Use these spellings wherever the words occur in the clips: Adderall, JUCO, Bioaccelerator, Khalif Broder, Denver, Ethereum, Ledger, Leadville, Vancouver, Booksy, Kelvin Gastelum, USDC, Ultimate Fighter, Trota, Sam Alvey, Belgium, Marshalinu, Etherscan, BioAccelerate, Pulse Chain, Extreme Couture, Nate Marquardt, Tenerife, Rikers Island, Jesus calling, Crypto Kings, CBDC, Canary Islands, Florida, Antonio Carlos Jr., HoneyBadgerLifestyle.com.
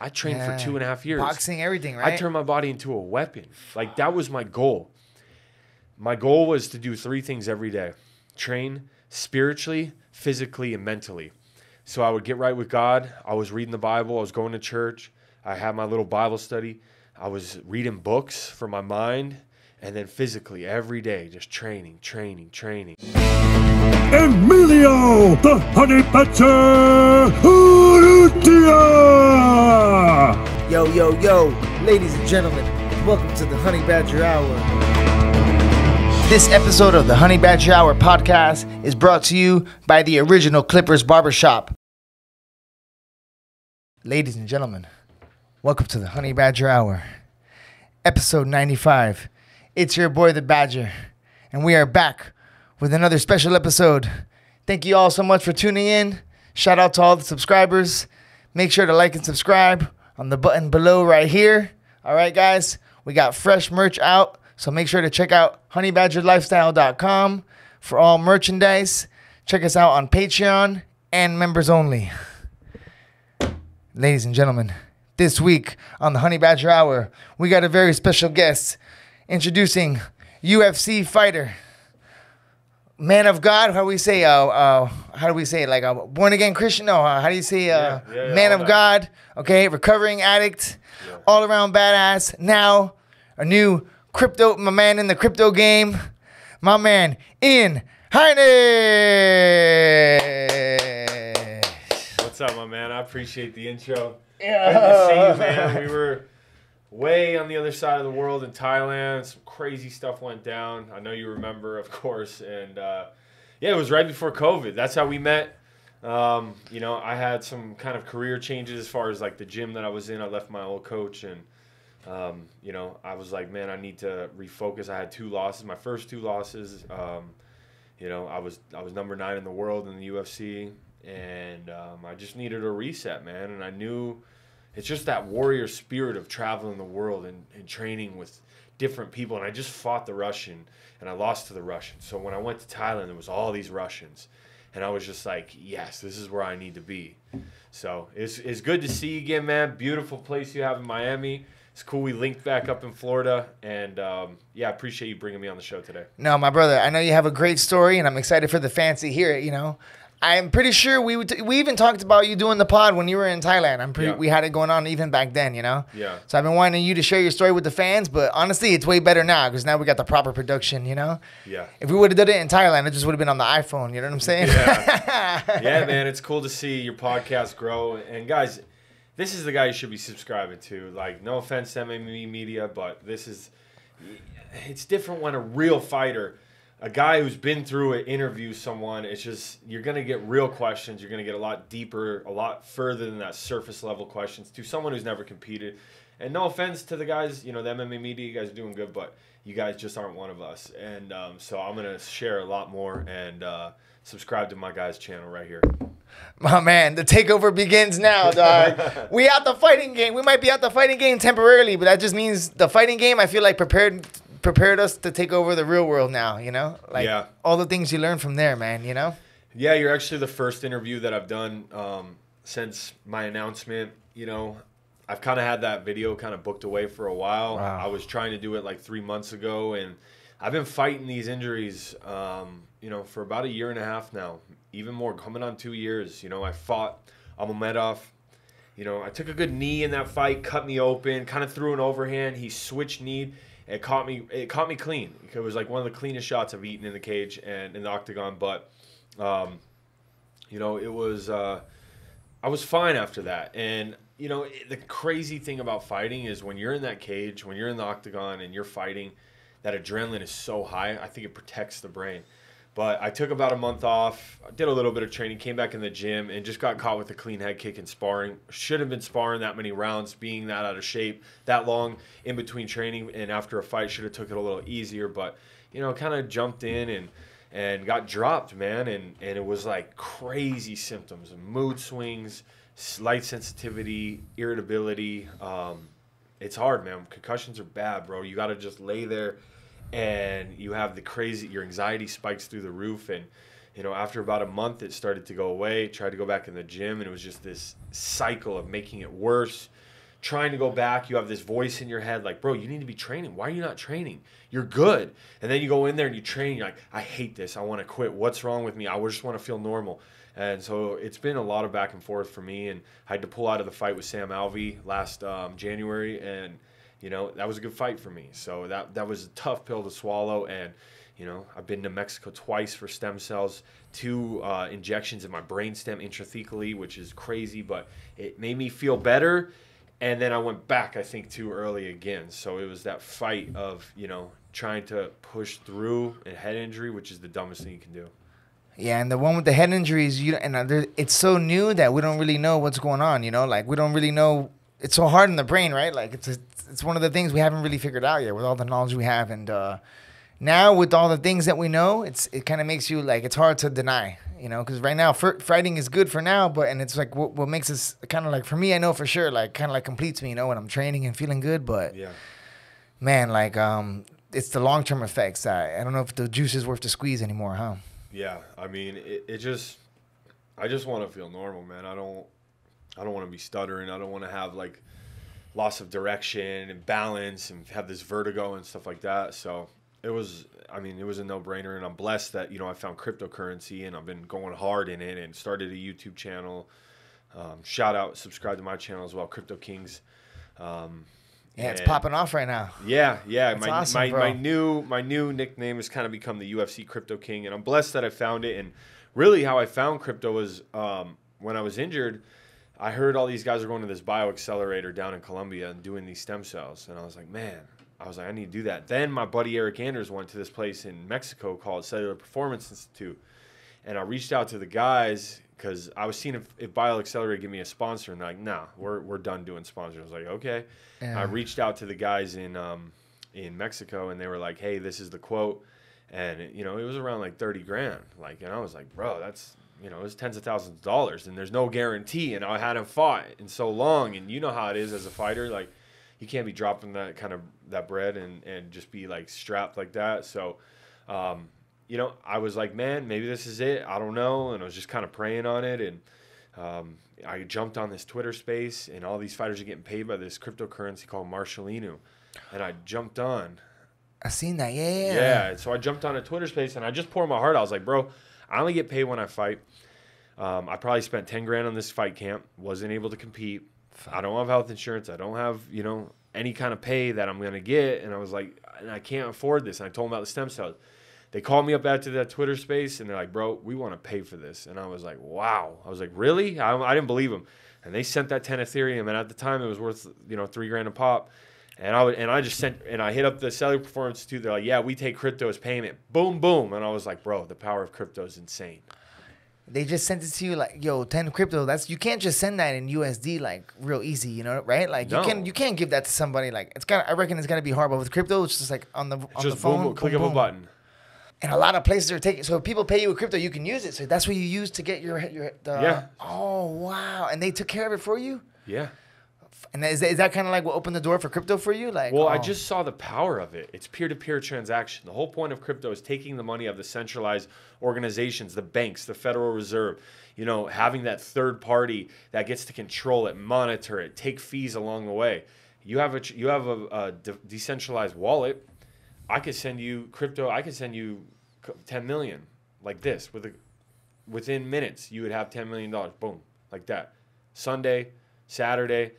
I trained for 2.5 years. Boxing, everything, right? I turned my body into a weapon. Like, that was my goal. My goal was to do 3 things every day. Train spiritually, physically, and mentally. So I would get right with God. I was reading the Bible. I was going to church. I had my little Bible study. I was reading books for my mind. And then physically, every day, just training, training, training. Emilio, the Honey Badger, Urrutia! Yo, yo, yo, ladies and gentlemen, welcome to the Honey Badger Hour. This episode of the Honey Badger Hour podcast is brought to you by the original Clippers Barbershop. Ladies and gentlemen, welcome to the Honey Badger Hour, episode 95. It's your boy, the Badger, and we are back with another special episode. Thank you all so much for tuning in. Shout out to all the subscribers. Make sure to like and subscribe on the button below right here. All right, guys, we got fresh merch out, so make sure to check out honeybadgerlifestyle.com for all merchandise. Check us out on Patreon and members only. Ladies and gentlemen, this week on the Honey Badger Hour, we got a very special guest. Introducing UFC fighter, man of God. How do we say? How do we say? Like a born again Christian? No. How do you say? Man of God. Okay, recovering addict, all around badass. Now a new crypto, my man in the crypto game, my man Ian Heinisch. What's up, my man? I appreciate the intro. Yeah. Good to see you, man. We were way on the other side of the world in Thailand. Some crazy stuff went down. I know you remember, of course. And yeah, it was right before COVID. That's how we met. You know, I had some kind of career changes as far as like the gym that I was in. I left my old coach and, you know, I was like, man, I need to refocus. I had 2 losses. My first 2 losses, you know, I was number 9 in the world in the UFC. And I just needed a reset, man. And I knew it's just that warrior spirit of traveling the world and training with different people. And I just fought the Russian, and I lost to the Russian. So when I went to Thailand, there was all these Russians. And I was just like, yes, this is where I need to be. So it's good to see you again, man. Beautiful place you have in Miami. It's cool we linked back up in Florida. And, yeah, I appreciate you bringing me on the show today. No, my brother, I know you have a great story, and I'm excited for the fans to hear it, you know. I'm pretty sure we even talked about you doing the pod when you were in Thailand. We had it going on even back then, you know? Yeah. So I've been wanting you to share your story with the fans, but honestly, it's way better now because now we got the proper production, you know? Yeah. If we would have done it in Thailand, it just would have been on the iPhone, you know what I'm saying? Yeah. Yeah, man, it's cool to see your podcast grow. And guys, this is the guy you should be subscribing to. Like, no offense to MMA Media, but this is, it's different when a real fighter, a guy who's been through it, interviews someone. It's just, you're going to get real questions. You're going to get a lot deeper, a lot further than that surface level questions to someone who's never competed. And no offense to the guys, you know, the MMA Media, you guys are doing good, but you guys just aren't one of us. And so I'm going to share a lot more and subscribe to my guy's channel right here. My man, the takeover begins now, dog. We out the fighting game. We might be out the fighting game temporarily, but that just means the fighting game, I feel like, prepared us to take over the real world now, you know? Like, yeah. All the things you learn from there, man, you know? Yeah, you're actually the first interview that I've done since my announcement. You know, I've kind of had that video kind of booked away for a while. Wow. I was trying to do it like 3 months ago, and I've been fighting these injuries, you know, for about 1.5 years now, even more, coming on 2 years. You know, I fought Akhmedov. You know, I took a good knee in that fight, cut me open, kind of threw an overhand. He switched knee. It caught me clean. It was like one of the cleanest shots I've eaten in the cage and in the octagon. But, you know, it was I was fine after that. And, you know, the crazy thing about fighting is when you're in that cage, when you're in the octagon and you're fighting, that adrenaline is so high. I think it protects the brain. But I took about a month off, did a little bit of training, came back in the gym, and just got caught with a clean head kick in sparring. Shouldn't have been sparring that many rounds, being that out of shape, that long in between training. And after a fight, should have took it a little easier. But, you know, kind of jumped in and got dropped, man. And it was like crazy symptoms, mood swings, light sensitivity, irritability. It's hard, man. Concussions are bad, bro. You got to just lay there. And you have your anxiety spikes through the roof, and you know, after about a month, it started to go away. Tried to go back in the gym, and it was just this cycle of making it worse. Trying to go back, you have this voice in your head like, bro, you need to be training. Why are you not training? You're good. And then you go in there and you train. You're like, I hate this. I want to quit. What's wrong with me? I just want to feel normal. And so it's been a lot of back and forth for me. And I had to pull out of the fight with Sam Alvey last January. And, you know, that was a good fight for me. So that was a tough pill to swallow. And, you know, I've been to Mexico twice for stem cells, 2 injections in my brainstem intrathecally, which is crazy. But it made me feel better. And then I went back, I think, too early again. So it was that fight of, you know, trying to push through a head injury, which is the dumbest thing you can do. Yeah, and the one with the head injuries, it's so new that we don't really know what's going on, you know? Like, we don't really know. It's so hard in the brain, right? Like, it's one of the things we haven't really figured out yet with all the knowledge we have. And now with all the things that we know, it kind of makes you, like, it's hard to deny, you know? Because right now, fighting is good for now, but, and it's, like, what makes us kind of, like, for me, I know for sure, like, kind of, like, completes me, you know, when I'm training and feeling good. But, yeah, man, like, it's the long-term effects. I don't know if the juice is worth the squeeze anymore, huh? Yeah, I mean, I just want to feel normal, man. I don't want to be stuttering. I don't want to have like loss of direction and balance and have this vertigo and stuff like that. So it was a no-brainer, and I'm blessed that, you know, I found cryptocurrency and I've been going hard in it and started a YouTube channel. Shout out, subscribe to my channel as well, Crypto Kings. Yeah, it's popping off right now. Yeah, yeah. That's awesome, bro. My new nickname has kind of become the UFC Crypto King, and I'm blessed that I found it. And really how I found crypto was when I was injured, I heard all these guys are going to this bioaccelerator down in Colombia and doing these stem cells. And I was like, man, I need to do that. Then my buddy Eric Anders went to this place in Mexico called Cellular Performance Institute. And I reached out to the guys because I was seeing if BioAccelerate give me a sponsor, and they're like, nah, we're done doing sponsors. I was like, okay. Yeah. I reached out to the guys in Mexico, and they were like, hey, this is the quote. And, you know, it was around like 30 grand. Like, and I was like, bro, that's, you know, it was tens of thousands of dollars, and there's no guarantee, and I hadn't fought in so long. And you know how it is as a fighter. Like, you can't be dropping that kind of that bread and just be like strapped like that. So, you know, I was like, man, maybe this is it. I don't know. And I was just kind of praying on it. And I jumped on this Twitter space, and all these fighters are getting paid by this cryptocurrency called Marshalinu. And I jumped on. I seen that. Yeah. Yeah. So I jumped on a Twitter space, and I just poured my heart out. I was like, bro, I only get paid when I fight. I probably spent 10 grand on this fight camp. Wasn't able to compete. I don't have health insurance. I don't have, you know, any kind of pay that I'm going to get. And I was like, I can't afford this. And I told them about the stem cells. They called me up after that Twitter space, and they're like, bro, we want to pay for this. And I was like, wow. I was like, really? I didn't believe them. And they sent that 10 Ethereum, and at the time it was worth, you know, 3 grand a pop. And I just sent, and I hit up the Cellular Performance Institute. They're like, yeah, we take crypto as payment. Boom, boom. And I was like, bro, the power of crypto is insane. They just sent it to you like, yo, 10 crypto. That's, you can't just send that in USD like real easy, you know, right? Like, no. you can't give that to somebody. Like, it's got, I reckon it's gonna be hard, but with crypto, it's just like on the phone, boom, boom, click boom, boom. Up a button. And a lot of places are taking. So if people pay you with crypto, you can use it. So that's what you use to get your yeah. Oh wow! And they took care of it for you. Yeah. And is that kind of like what opened the door for crypto for you? Like, well, oh. I just saw the power of it. It's peer-to-peer transaction. The whole point of crypto is taking the money of the centralized organizations, the banks, the Federal Reserve. You know, having that third party that gets to control it, monitor it, take fees along the way. You have a decentralized wallet. I could send you crypto. I could send you 10 million like this within minutes. You would have $10 million. Boom, like that. Sunday, Saturday,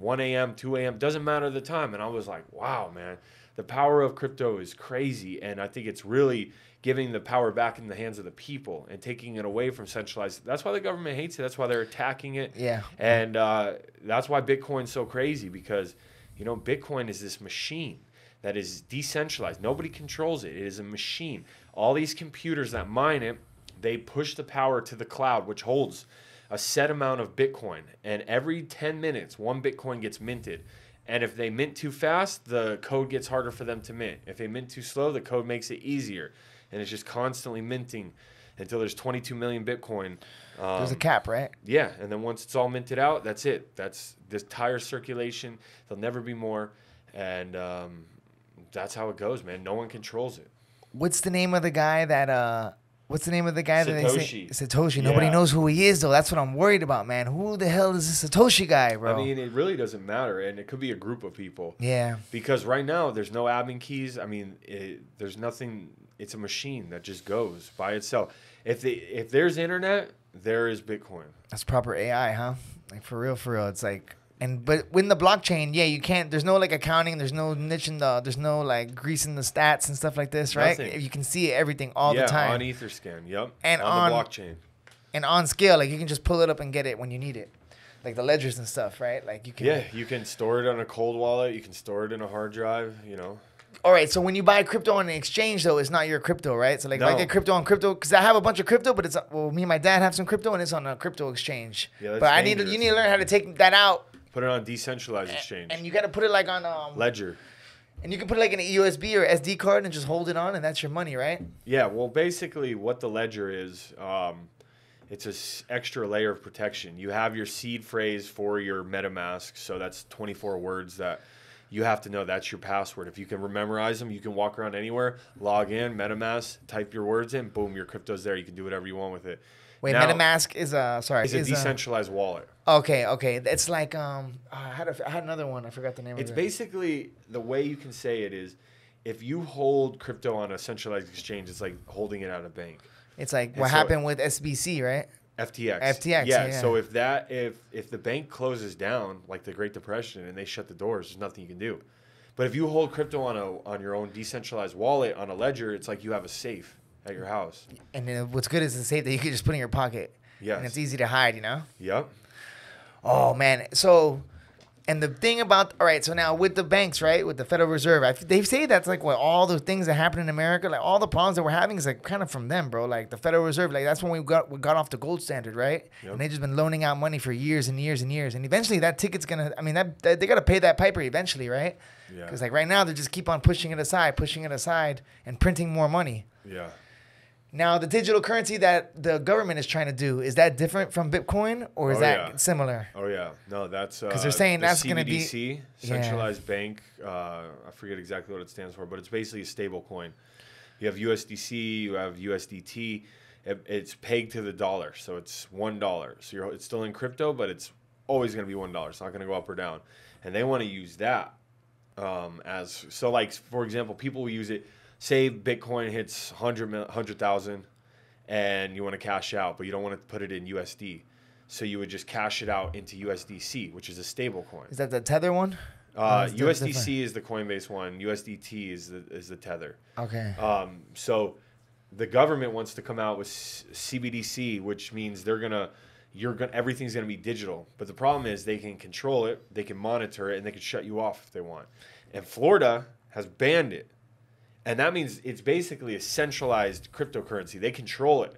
1 a.m., 2 a.m. Doesn't matter the time. And I was like, wow, man, the power of crypto is crazy. And I think it's really giving the power back in the hands of the people and taking it away from centralized. That's why the government hates it. That's why they're attacking it. Yeah. And that's why Bitcoin's so crazy, because, you know, Bitcoin is this machine that is decentralized. Nobody controls it. It is a machine. All these computers that mine it, they push the power to the cloud, which holds a set amount of Bitcoin. And every 10 minutes, 1 Bitcoin gets minted. And if they mint too fast, the code gets harder for them to mint. If they mint too slow, the code makes it easier. And it's just constantly minting until there's 22 million Bitcoin. There's a cap, right? Yeah. And then once it's all minted out, that's it. That's this entire circulation. There'll never be more. And that's how it goes, man. No one controls it. What's the name of the guy that What's the name of the guy that they say? Satoshi. Yeah. Nobody knows who he is, though. That's what I'm worried about, man. Who the hell is this Satoshi guy, bro? I mean, it really doesn't matter, and it could be a group of people. Yeah. Because right now, there's no admin keys. I mean, there's nothing. It's a machine that just goes by itself. If there's internet, there is Bitcoin. That's proper AI, huh? Like, for real, for real. It's like... And but when the blockchain, yeah, you can't. There's no like accounting. There's no niche in the. There's no like greasing the stats and stuff like this, right? Nothing. You can see everything all the time on Etherscan. Yep. And on the blockchain. And on scale, like you can just pull it up and get it when you need it, like the ledgers and stuff, right? Like you can. Yeah, you can store it on a cold wallet. You can store it in a hard drive. You know. All right, so when you buy crypto on an exchange, though, it's not your crypto, right? So, like, no. If I get crypto on crypto, because I have a bunch of crypto, but it's, well, me and my dad have some crypto, and it's on a crypto exchange. Yeah, that's dangerous. You need to learn how to take that out. Put it on a decentralized exchange. And you got to put it, like, on... Ledger. And you can put it, like, in a USB or SD card and just hold it on, and that's your money, right? Yeah, well, basically, what the Ledger is, it's an extra layer of protection. You have your seed phrase for your MetaMask, so that's 24 words that... You have to know that's your password. If you can memorize them, you can walk around anywhere, log in, MetaMask, type your words in, boom, your crypto's there. You can do whatever you want with it. Wait, now, MetaMask is a is a decentralized wallet. Okay, okay, it's like I had another one. I forgot the name. It's basically the way you can say it is, if you hold crypto on a centralized exchange, it's like holding it at a bank. It's like and what happened with SBC, right? FTX. FTX. Yeah. So if the bank closes down, like the Great Depression, and they shut the doors, there's nothing you can do. But if you hold crypto on your own decentralized wallet on a ledger, it's like you have a safe at your house. And then what's good is the safe that you can just put in your pocket. Yeah. And it's easy to hide, you know. Yep. Oh man. So, and the thing about so now with the banks, right, with the Federal Reserve, they say that's like what all the things that happened in America, like all the problems that we're having is like kind of from them, bro. Like the Federal Reserve, like that's when we got off the gold standard, right? Yep. And they've just been loaning out money for years and years and years, and eventually that ticket's gonna. I mean, that they gotta pay that piper eventually, right? Yeah. Because like right now they just keep on pushing it aside, and printing more money. Yeah. Now the digital currency that the government is trying to do, is that different from Bitcoin or is that similar? Oh yeah, no, that's because they're saying that's going to be CBDC, centralized bank. I forget exactly what it stands for, but it's basically a stable coin. You have USDC, you have USDT. It's pegged to the dollar, so it's $1. So it's still in crypto, but it's always going to be $1. It's not going to go up or down, and they want to use that as so. Like for example, people will use it. Say Bitcoin hits 100,000 and you want to cash out, but you don't want to put it in USD. So you would just cash it out into USDC, which is a stable coin. Is that the Tether one? USDC is the Coinbase one. USDT is the Tether. Okay. So the government wants to come out with CBDC, which means everything's going to be digital. But the problem is they can control it, they can monitor it, and they can shut you off if they want. And Florida has banned it. And that means it's basically a centralized cryptocurrency. They control it.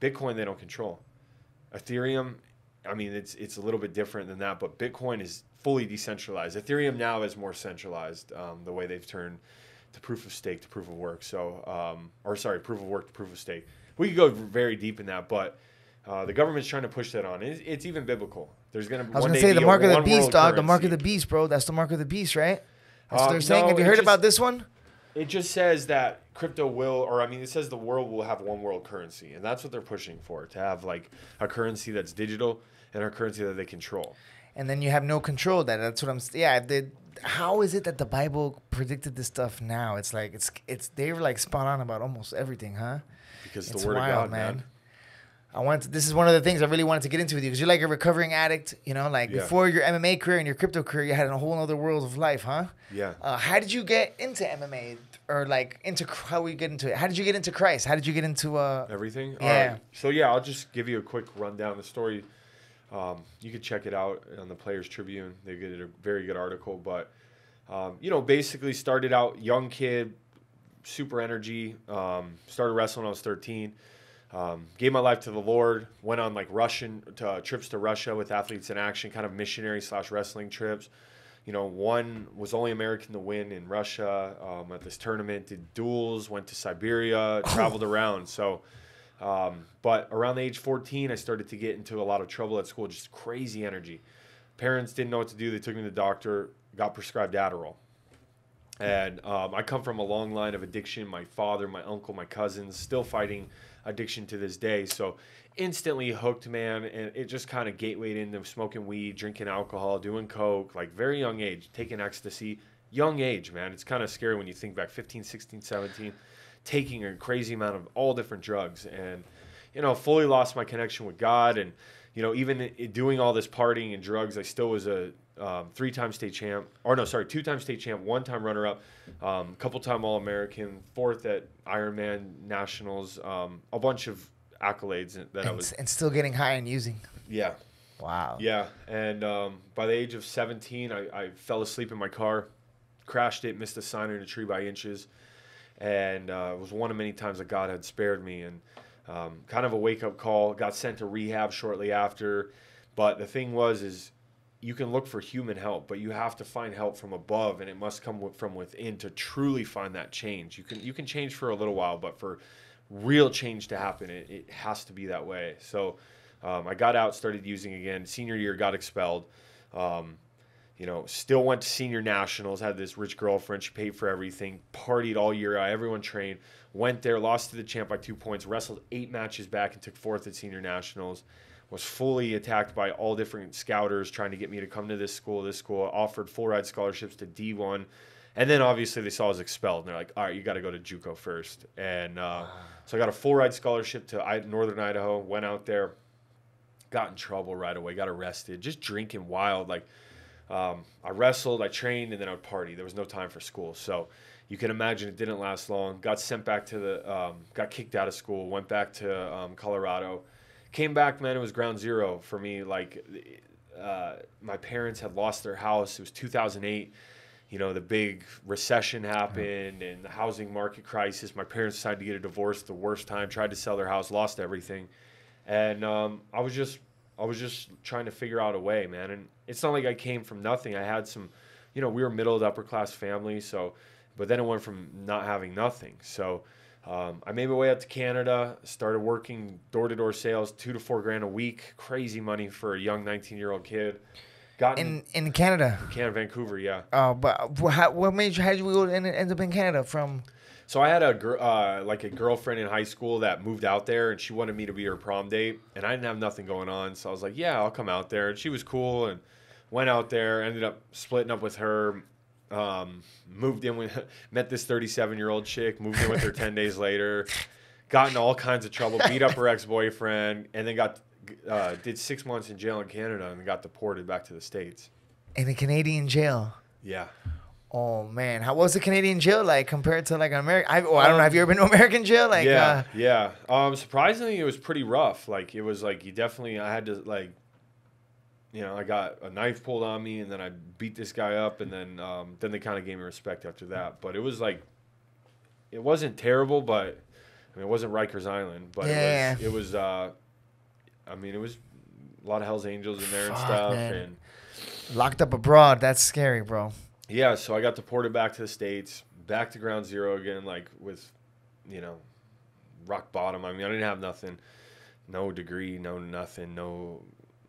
Bitcoin, they don't control. Ethereum, I mean, it's a little bit different than that, but Bitcoin is fully decentralized. Ethereum now is more centralized, the way they've turned to proof of stake to proof of work. So, proof of work to proof of stake. We could go very deep in that, but the government's trying to push that on. It's even biblical. There's going to be. I was going to say the mark of the beast, dog. The mark of the beast, bro. That's the mark of the beast, right? That's what they're saying. Have you heard about this one? It just says that crypto will, or I mean, it says the world will have one world currency, and that's what they're pushing for, to have like a currency that's digital and a currency that they control. And then you have no control. That's what I'm. Yeah. How is it that the Bible predicted this stuff now? It's like they were like spot on about almost everything, huh? Because it's the word wild, of God, man. This is one of the things I really wanted to get into with you because you're like a recovering addict, you know, like before your MMA career and your crypto career, you had a whole other world of life, huh? Yeah. How did you get into MMA or like into how we get into it? How did you get into Christ? How did you get into everything? Yeah. All right. So, yeah, I'll just give you a quick rundown of the story. You could check it out on the Players Tribune. They did a very good article. But, you know, basically started out young kid, super energy, started wrestling when I was 13. Gave my life to the Lord, went on like trips to Russia with Athletes in Action, kind of missionary / wrestling trips. You know, one was only American to win in Russia at this tournament, did duels, went to Siberia, traveled around. So, but around the age 14, I started to get into a lot of trouble at school, just crazy energy. Parents didn't know what to do. They took me to the doctor, got prescribed Adderall. And I come from a long line of addiction. My father, my uncle, my cousins, still fighting addiction to this day. So instantly hooked, man, and it just kind of gatewayed into smoking weed, drinking alcohol, doing coke, like very young age, taking ecstasy. Young age, man. It's kind of scary when you think back, 15, 16, 17, taking a crazy amount of all different drugs. And, you know, fully lost my connection with God. And, you know, even doing all this partying and drugs, I still was a three-time state champ. Or no, sorry, two-time state champ, one-time runner-up, couple-time All-American, fourth at Ironman Nationals, a bunch of accolades that I was. And still getting high and using. Yeah. Wow. Yeah. And by the age of 17, I fell asleep in my car. Crashed it, missed a sign in a tree by inches, and it was one of many times that God had spared me. And kind of a wake-up call. Got sent to rehab shortly after. But the thing was, is you can look for human help, but you have to find help from above, and it must come from within to truly find that change. You can change for a little while, but for real change to happen, it has to be that way. So I got out, started using again. Senior year, got expelled. You know, still went to senior nationals, had this rich girlfriend, she paid for everything, partied all year, everyone trained, went there, lost to the champ by 2 points, wrestled 8 matches back and took 4th at senior nationals, was fully attacked by all different scouters trying to get me to come to this school, offered full ride scholarships to D1. And then obviously they saw I was expelled and they're like, all right, you got to go to JUCO first. And so I got a full ride scholarship to Northern Idaho, went out there, got in trouble right away, got arrested, just drinking wild, like, I wrestled, I trained, and then I would party. There was no time for school. So you can imagine it didn't last long. Got sent back to got kicked out of school, went back to Colorado. Came back, man, it was ground zero for me. Like, my parents had lost their house. It was 2008. You know, the big recession happened and the housing market crisis. My parents decided to get a divorce the worst time, tried to sell their house, lost everything. And I was just trying to figure out a way, man. And it's not like I came from nothing. I had some, you know, we were middle to upper class family. So, but then it went from not having nothing. So I made my way out to Canada, started working door-to-door sales, $2 to $4 grand a week. Crazy money for a young 19-year-old kid. In Canada? Canada, Vancouver, yeah. Oh, but how did you end up in Canada from? So I had a girlfriend in high school that moved out there, and she wanted me to be her prom date, and I didn't have nothing going on, so I was like, yeah, I'll come out there. And she was cool, and went out there, ended up splitting up with her, moved in with, met this 37-year-old chick, moved in with her 10 days later, got in all kinds of trouble, beat up her ex-boyfriend, and then did 6 months in jail in Canada, and got deported back to the States. In a Canadian jail. Yeah. Oh man, how was the Canadian jail like compared to like an American? I don't know. Have you ever been to American jail? Like yeah. Surprisingly, it was pretty rough. Like it was like I had to like, you know, I got a knife pulled on me, and then I beat this guy up, and then they kind of gave me respect after that. But it was like, it wasn't terrible, but I mean, it wasn't Rikers Island, but yeah, it was. I mean, it was a lot of Hell's Angels in there and stuff, man. And locked up abroad. That's scary, bro. Yeah, so I got deported back to the States, back to ground zero again, like with, you know, rock bottom. I mean, I didn't have nothing, no degree, no nothing, no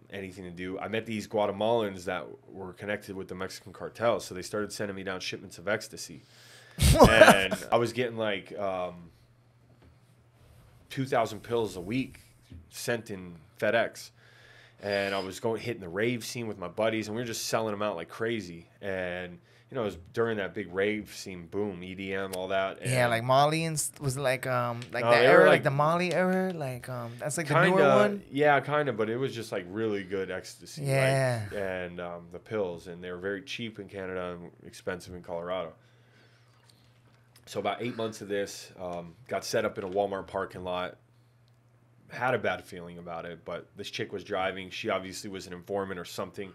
anything to do. I met these Guatemalans that were connected with the Mexican cartel, so they started sending me down shipments of ecstasy. And I was getting like 2,000 pills a week sent in FedEx. And I was hitting the rave scene with my buddies, and we were just selling them out like crazy. And, you know, it was during that big rave scene, boom, EDM, all that. And yeah, like Molly and was like that era, like the Molly era, like that's like kinda, the newer one. Yeah, kind of, but it was just like really good ecstasy. Yeah. Right? And the pills, and they were very cheap in Canada and expensive in Colorado. So about 8 months of this, got set up in a Walmart parking lot. Had a bad feeling about it, but this chick was driving. She obviously was an informant or something.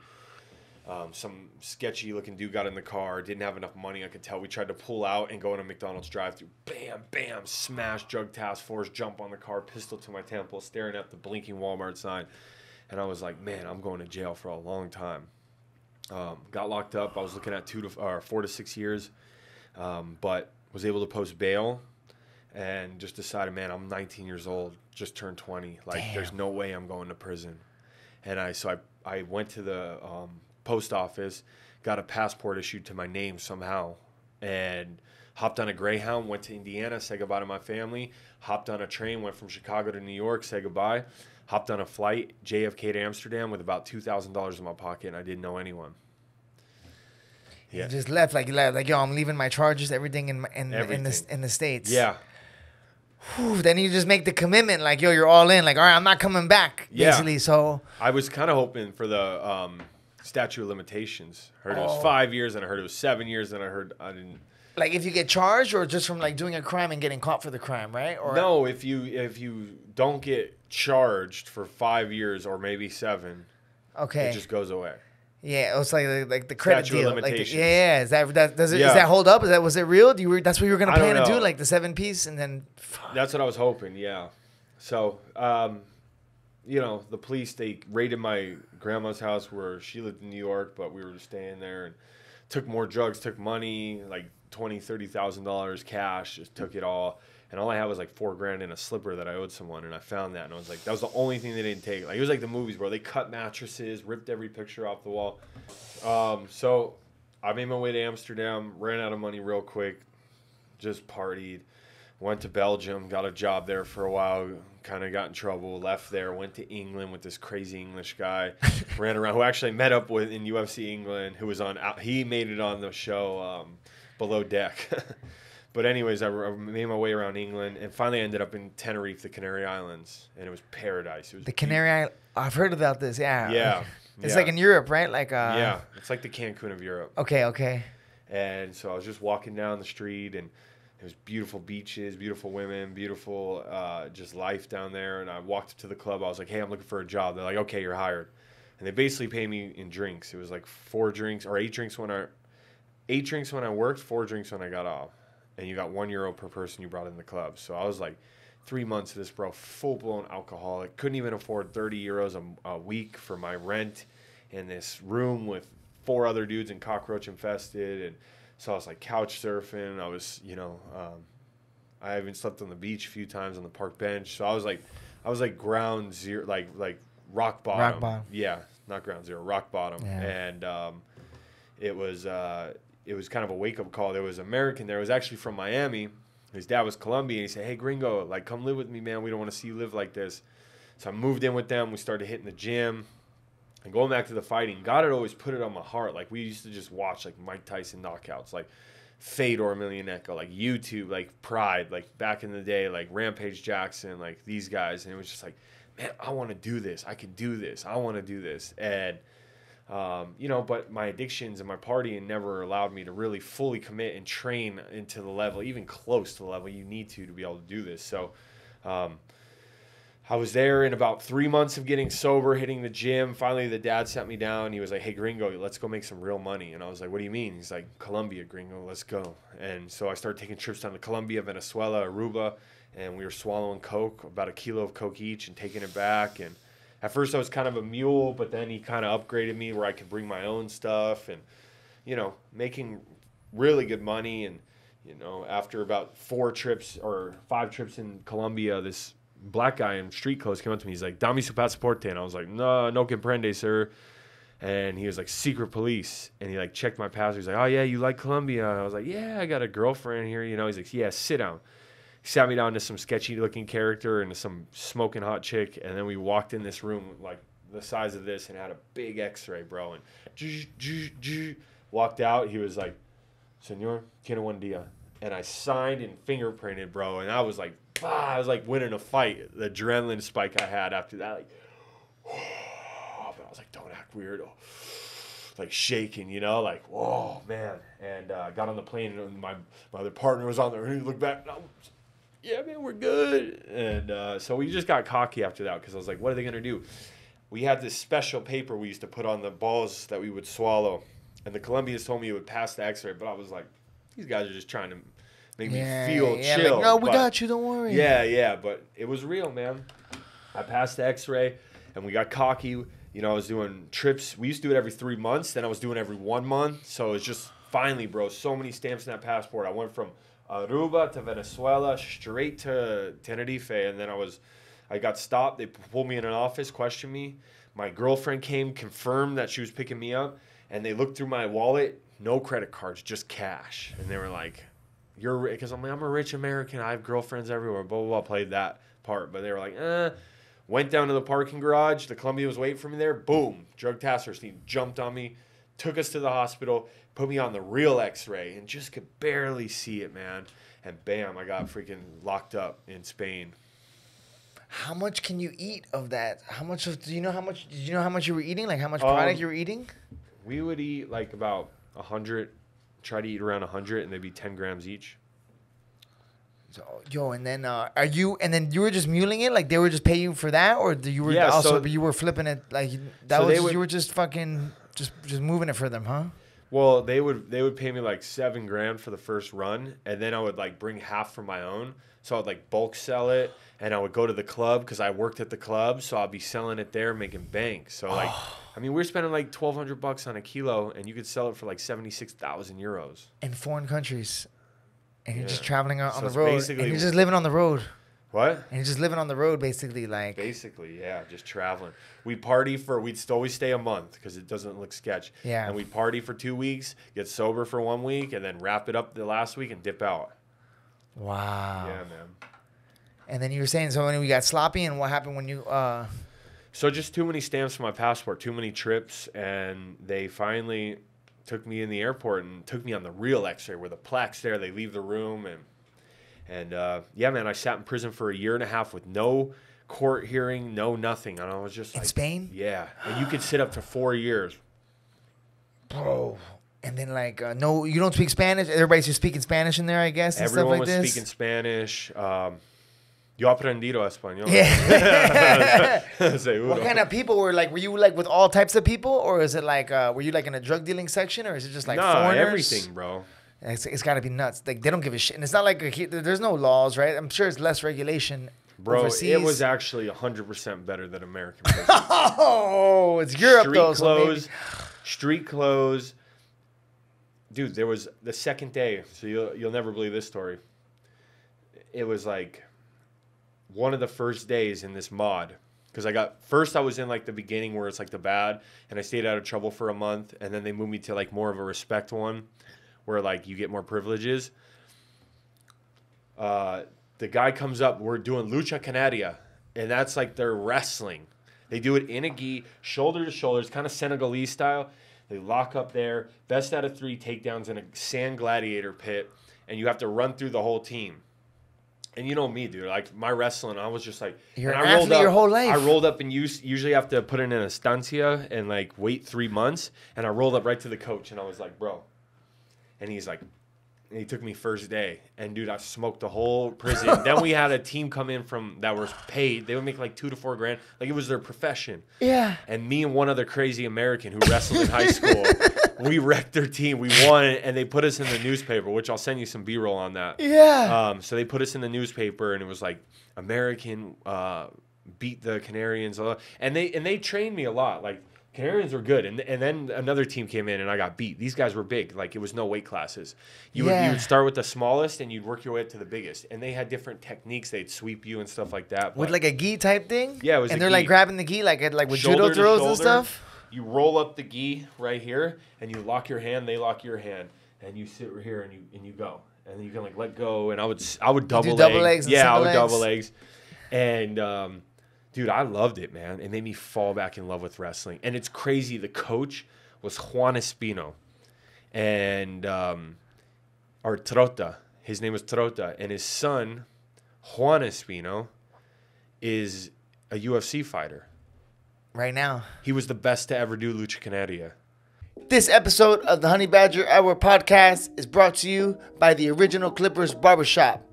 Some sketchy looking dude got in the car, didn't have enough money, I could tell. We tried to pull out and go in a McDonald's drive-thru. Bam, bam, smash, drug task force, jump on the car, pistol to my temple, staring at the blinking Walmart sign. And I was like, man, I'm going to jail for a long time. Got locked up. I was looking at 4 to 6 years, but was able to post bail. And just decided, man, I'm 19 years old, just turned 20. Like, damn, there's no way I'm going to prison. And I went to the post office, got a passport issued to my name somehow. and hopped on a Greyhound, went to Indiana, said goodbye to my family, hopped on a train, went from Chicago to New York, said goodbye, hopped on a flight, JFK to Amsterdam with about $2,000 in my pocket, and I didn't know anyone. Yeah. You just left like yo, I'm leaving my charges, everything in the States. Yeah. Whew, then you just make the commitment, like yo, you're all in, like all right, I'm not coming back. Yeah. Basically, so I was kind of hoping for the statute of limitations. I heard it was 5 years, and I heard it was 7 years, and I heard I didn't. Like if you get charged, or just from like doing a crime and getting caught for the crime, right? Or no, if you don't get charged for 5 years or maybe 7, okay, it just goes away. Yeah, it's like the credit deal. Like the, yeah, is that does it? Yeah. Is that hold up? Is that was it real? Do you that's what you were gonna plan to do, like the 7-piece, and then? Fuck. That's what I was hoping. Yeah, so you know, the police, they raided my grandma's house where she lived in New York, but we were staying there, and took more drugs, took money, like $20,000-$30,000 cash, just took it all. And all I had was like $4,000 in a slipper that I owed someone, and I found that, and I was like, that was the only thing they didn't take. Like it was like the movies, bro. They cut mattresses, ripped every picture off the wall. So I made my way to Amsterdam, ran out of money real quick, just partied, went to Belgium, got a job there for a while, kind of got in trouble, left there, went to England with this crazy English guy, ran around, who I actually met up with in UFC England, who was on, he made it on the show Below Deck. But anyways, I made my way around England, and finally ended up in Tenerife, the Canary Islands, and it was paradise. It was the Canary Islands. I've heard about this, yeah. Yeah. It's like in Europe, right? Like yeah, it's like the Cancun of Europe. Okay, okay. And so I was just walking down the street, and it was beautiful beaches, beautiful women, beautiful just life down there. And I walked up to the club. I was like, hey, I'm looking for a job. They're like, okay, you're hired. And they basically paid me in drinks. It was like 4 drinks or 8 drinks when I worked, 4 drinks when I got off. And you got €1 per person you brought in the club. So I was like 3 months of this, bro, full-blown alcoholic. Couldn't even afford €30 a week for my rent in this room with 4 other dudes and cockroach infested. And so I was like couch surfing. I was, you know, I even slept on the beach a few times on the park bench. So I was like ground zero, like rock bottom. Rock bottom. Yeah, not ground zero, rock bottom. Yeah. And it was kind of a wake-up call. There was an American there. It was actually from Miami. His dad was Colombian. He said, hey, gringo, like, come live with me, man. We don't want to see you live like this. So I moved in with them. We started hitting the gym. And going back to the fighting, God had always put it on my heart. Like, we used to just watch, like, Mike Tyson knockouts, like Fedor Emelianenko, like YouTube, like Pride, like back in the day, like Rampage Jackson, like these guys. And it was just like, man, I want to do this. I can do this. I want to do this. And you know, but my addictions and my partying never allowed me to really fully commit and train into the level, even close to the level you need to be able to do this. So I was there in about 3 months of getting sober, hitting the gym. Finally, the dad sat me down. He was like, hey, gringo, let's go make some real money. And I was like, what do you mean? He's like, Colombia, gringo, let's go. And so I started taking trips down to Colombia, Venezuela, Aruba, and we were swallowing coke, about 1 kilo of coke each, and taking it back. And at first I was kind of a mule, but then he kind of upgraded me where I could bring my own stuff and, you know, making really good money. And, you know, after about 4 trips or 5 trips in Colombia, this black guy in street clothes came up to me. He's like, dame su pasaporte. And I was like, no, no comprende, sir. And he was like, secret police. And he like checked my passport. He's like, oh, yeah, you like Colombia? And I was like, yeah, I got a girlfriend here. You know, he's like, yeah, sit down. Sat me down to some sketchy looking character and some smoking hot chick, and then we walked in this room like the size of this and had a big x-ray, bro, and walked out. He was like, senor, quiero un dia. And I signed and fingerprinted, bro, and I was like, bah, I was like winning a fight. The adrenaline spike I had after that, like, oh, but I was like, don't act weird. Oh, like shaking, you know, like, whoa, man. And I got on the plane, and my other partner was on there, and he looked back, and I was, yeah, man, we're good. And so we just got cocky after that, because I was like, what are they going to do? We had this special paper we used to put on the balls that we would swallow. And the Colombians told me it would pass the x-ray, but I was like, these guys are just trying to make me feel chill. Like, no, we got you. Don't worry. Yeah, yeah. But it was real, man. I passed the x-ray, and we got cocky. You know, I was doing trips. We used to do it every 3 months. Then I was doing every 1 month. So it's just finally, bro, so many stamps in that passport. I went from Aruba to Venezuela, straight to Tenerife. And then I got stopped. They pulled me in an office, questioned me. My girlfriend came, confirmed that she was picking me up. And they looked through my wallet, no credit cards, just cash. And they were like, you're rich. Because I'm like, I'm a rich American. I have girlfriends everywhere, blah, blah, blah. Played that part. But they were like, Went down to the parking garage. The Columbia was waiting for me there. Boom. Drug task force team jumped on me, took us to the hospital, put me on the real x-ray, and just could barely see it, man. And bam, I got freaking locked up in Spain. How much can you eat of that? How much of, do you know how much you were eating? Like how much product you were eating? We would eat like about 100, try to eat around 100, and they'd be 10 grams each. So, yo, and then you were just muling it, like they were just paying you for that, or you were but you were flipping it, like that so was you were just fucking just moving it for them, huh? Well, they would pay me like $7 grand for the first run, and then I would like bring half for my own, so I would like bulk sell it, and I would go to the club because I worked at the club, so I'd be selling it there, making bank. So like, I mean, we're spending like $1,200 on a kilo, and you could sell it for like 76,000 euros in foreign countries. And you're just traveling on the road. And you're just living on the road. What? And you're just living on the road, basically. Like. Basically, yeah, just traveling. We'd party for, we'd always stay a month because it doesn't look sketch. Yeah. And we'd party for 2 weeks, get sober for 1 week, and then wrap it up the last week and dip out. Wow. Yeah, man. And then you were saying, so when we got sloppy, and what happened when you... So just too many stamps for my passport, too many trips, and they finally... took me in the airport and took me on the real x-ray where the plaque's there. They leave the room. And yeah, man, I sat in prison for 1.5 years with no court hearing, no nothing. And I was just like... In Spain? Yeah. And you could sit up to 4 years. Bro. And then like, no, you don't speak Spanish? Everybody's just speaking Spanish in there, I guess, and everyone stuff like this? Everyone was speaking Spanish. Yo aprendido español. Yeah. What kind of people were like? Were you like with all types of people, or is it like were you like in a drug dealing section, or is it just like foreigners? Everything, bro. It's got to be nuts. Like they don't give a shit, and it's not like there's no laws, right? I'm sure it's less regulation. Bro, overseas. It was actually 100% better than American prisons. Oh, it's Europe street though. Clothes, so maybe. Street clothes. Dude, there was the second day. So you'll never believe this story. It was like. One of the first days in this mod, because I was in like the beginning where it's like the bad, and I stayed out of trouble for a month, and then they moved me to like more of a respect one, where like you get more privileges. The guy comes up, we're doing Lucha Canaria, and that's like their wrestling. They do it in a gi, shoulder to shoulder. It's kind of Senegalese style. They lock up there, best out of 3 takedowns in a sand gladiator pit, and you have to run through the whole team. And you know me, dude. Like, my wrestling, I was just like... You're an athlete your whole life. I rolled up and usually have to put in an estancia and, like, wait 3 months. And I rolled up right to the coach, and I was like, bro. And he's like... And he took me first day. And, dude, I smoked the whole prison. Then we had a team come in from that was paid. They would make, like, $2,000 to $4,000. Like, it was their profession. Yeah. And me and one other crazy American who wrestled in high school... We wrecked their team. We won, and they put us in the newspaper, which I'll send you some B-roll on that. Yeah. So they put us in the newspaper, and it was like American beat the Canarians, and they trained me a lot. Like Canarians were good, and then another team came in, and I got beat. These guys were big. Like it was no weight classes. You would start with the smallest, and you'd work your way up to the biggest. And they had different techniques. They'd sweep you and stuff like that. But, with like a gi type thing. Yeah, it was. And they're gi. Like grabbing the gi, like with shoulder judo throws and stuff. You roll up the gi right here, and you lock your hand. They lock your hand, and you sit right here, and you go, and then you can like let go. And I would double legs. Yeah, I would double legs, and dude, I loved it, man. It made me fall back in love with wrestling. And it's crazy. The coach was Juan Espino, and or Trota. His name was Trota, and his son Juan Espino is a UFC fighter. Right now. He was the best to ever do Lucha Canaria. This episode of the Honey Badger Hour podcast is brought to you by the Original Clippers Barbershop,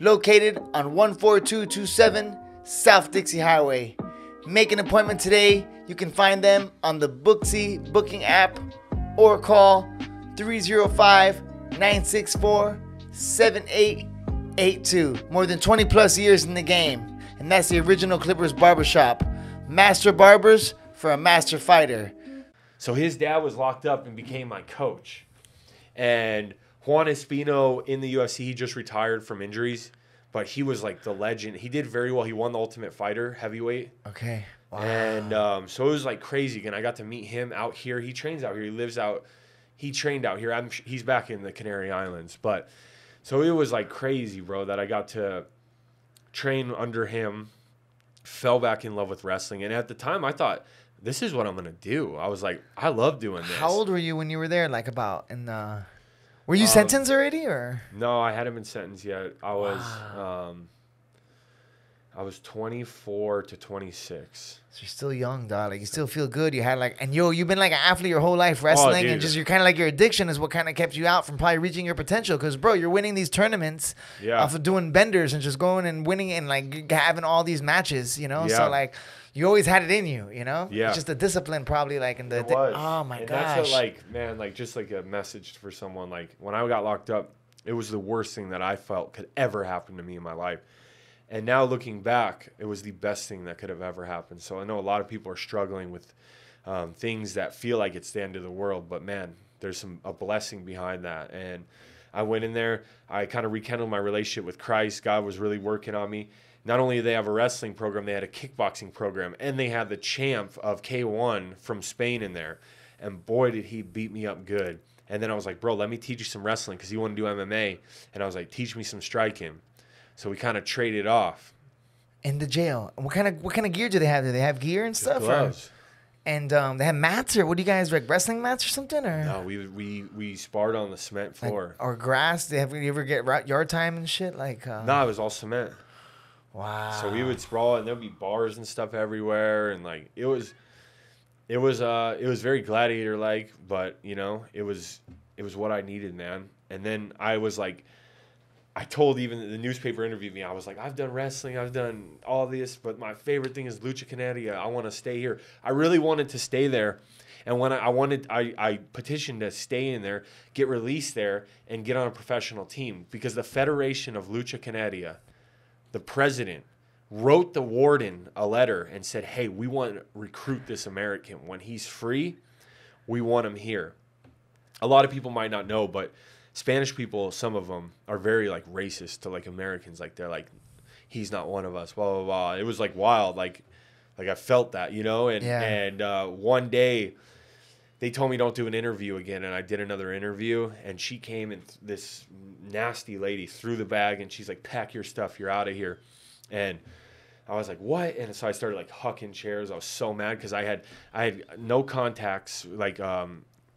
located on 14227 South Dixie Highway. Make an appointment today. You can find them on the Booksy booking app or call 305-964-7882. More than 20 plus years in the game, and that's the Original Clippers Barbershop. Master barbers for a master fighter. So his dad was locked up and became my coach. And Juan Espino in the UFC, he just retired from injuries, but he was like the legend. He did very well. He won the Ultimate Fighter heavyweight. Okay. Wow. And so it was like crazy. And I got to meet him out here. He trains out here. He lives out. He trained out here. He's back in the Canary Islands. But so it was like crazy, bro, that I got to train under him, fell back in love with wrestling. And at the time I thought, this is what I'm going to do. I was like, I love doing this. How old were you when you were there? Like about in the... Were you sentenced already or? No, I hadn't been sentenced yet. I was 24 to 26. So you're still young, dog. Like you still feel good. You had like, and yo, you've been like an athlete your whole life wrestling, and just you're kind of like your addiction is what kind of kept you out from probably reaching your potential. Because bro, you're winning these tournaments, off of doing benders and just going and winning and like having all these matches, you know. Yeah. So like, you always had it in you, you know. Yeah. It's just the discipline, probably like in the. Oh my gosh. That's a, like man, like just like a message for someone. Like when I got locked up, it was the worst thing that I felt could ever happen to me in my life. And now looking back, it was the best thing that could have ever happened. So I know a lot of people are struggling with things that feel like it's the end of the world. But, man, there's a blessing behind that. And I went in there. I kind of rekindled my relationship with Christ. God was really working on me. Not only did they have a wrestling program, they had a kickboxing program. And they had the champ of K1 from Spain in there. And, boy, did he beat me up good. And then I was like, bro, let me teach you some wrestling because he wanted to do MMA. And I was like, teach me some striking. So we kind of traded off. In the jail, what kind of gear do they have? Do they have gear and stuff? Gloves. And they have mats, or what do you guys like wrestling mats or something? Or no, we sparred on the cement floor like, or grass. They have you ever get yard time and shit like? No, it was all cement. Wow. So we would sprawl, and there'd be bars and stuff everywhere, and like it was very gladiator like, but you know it was what I needed, man. And then I was like. I told even the newspaper interviewed me. I was like, I've done wrestling. I've done all this. But my favorite thing is Lucha Canaria. I want to stay here. I really wanted to stay there. And when I petitioned to stay in there, get released there, and get on a professional team. Because the Federation of Lucha Canaria, the president, wrote the warden a letter and said, hey, we want to recruit this American. When he's free, we want him here. A lot of people might not know, but... Spanish people, some of them, are very, like, racist to, like, Americans. Like, they're like, he's not one of us, blah, blah, blah. It was, like, wild. Like I felt that, you know? And, yeah. and one day, they told me don't do an interview again, and I did another interview, and she came, and this nasty lady threw the bag, and she's like, pack your stuff, you're out of here. And I was like, what? And so I started, like, hucking chairs. I was so mad because I had no contacts, like,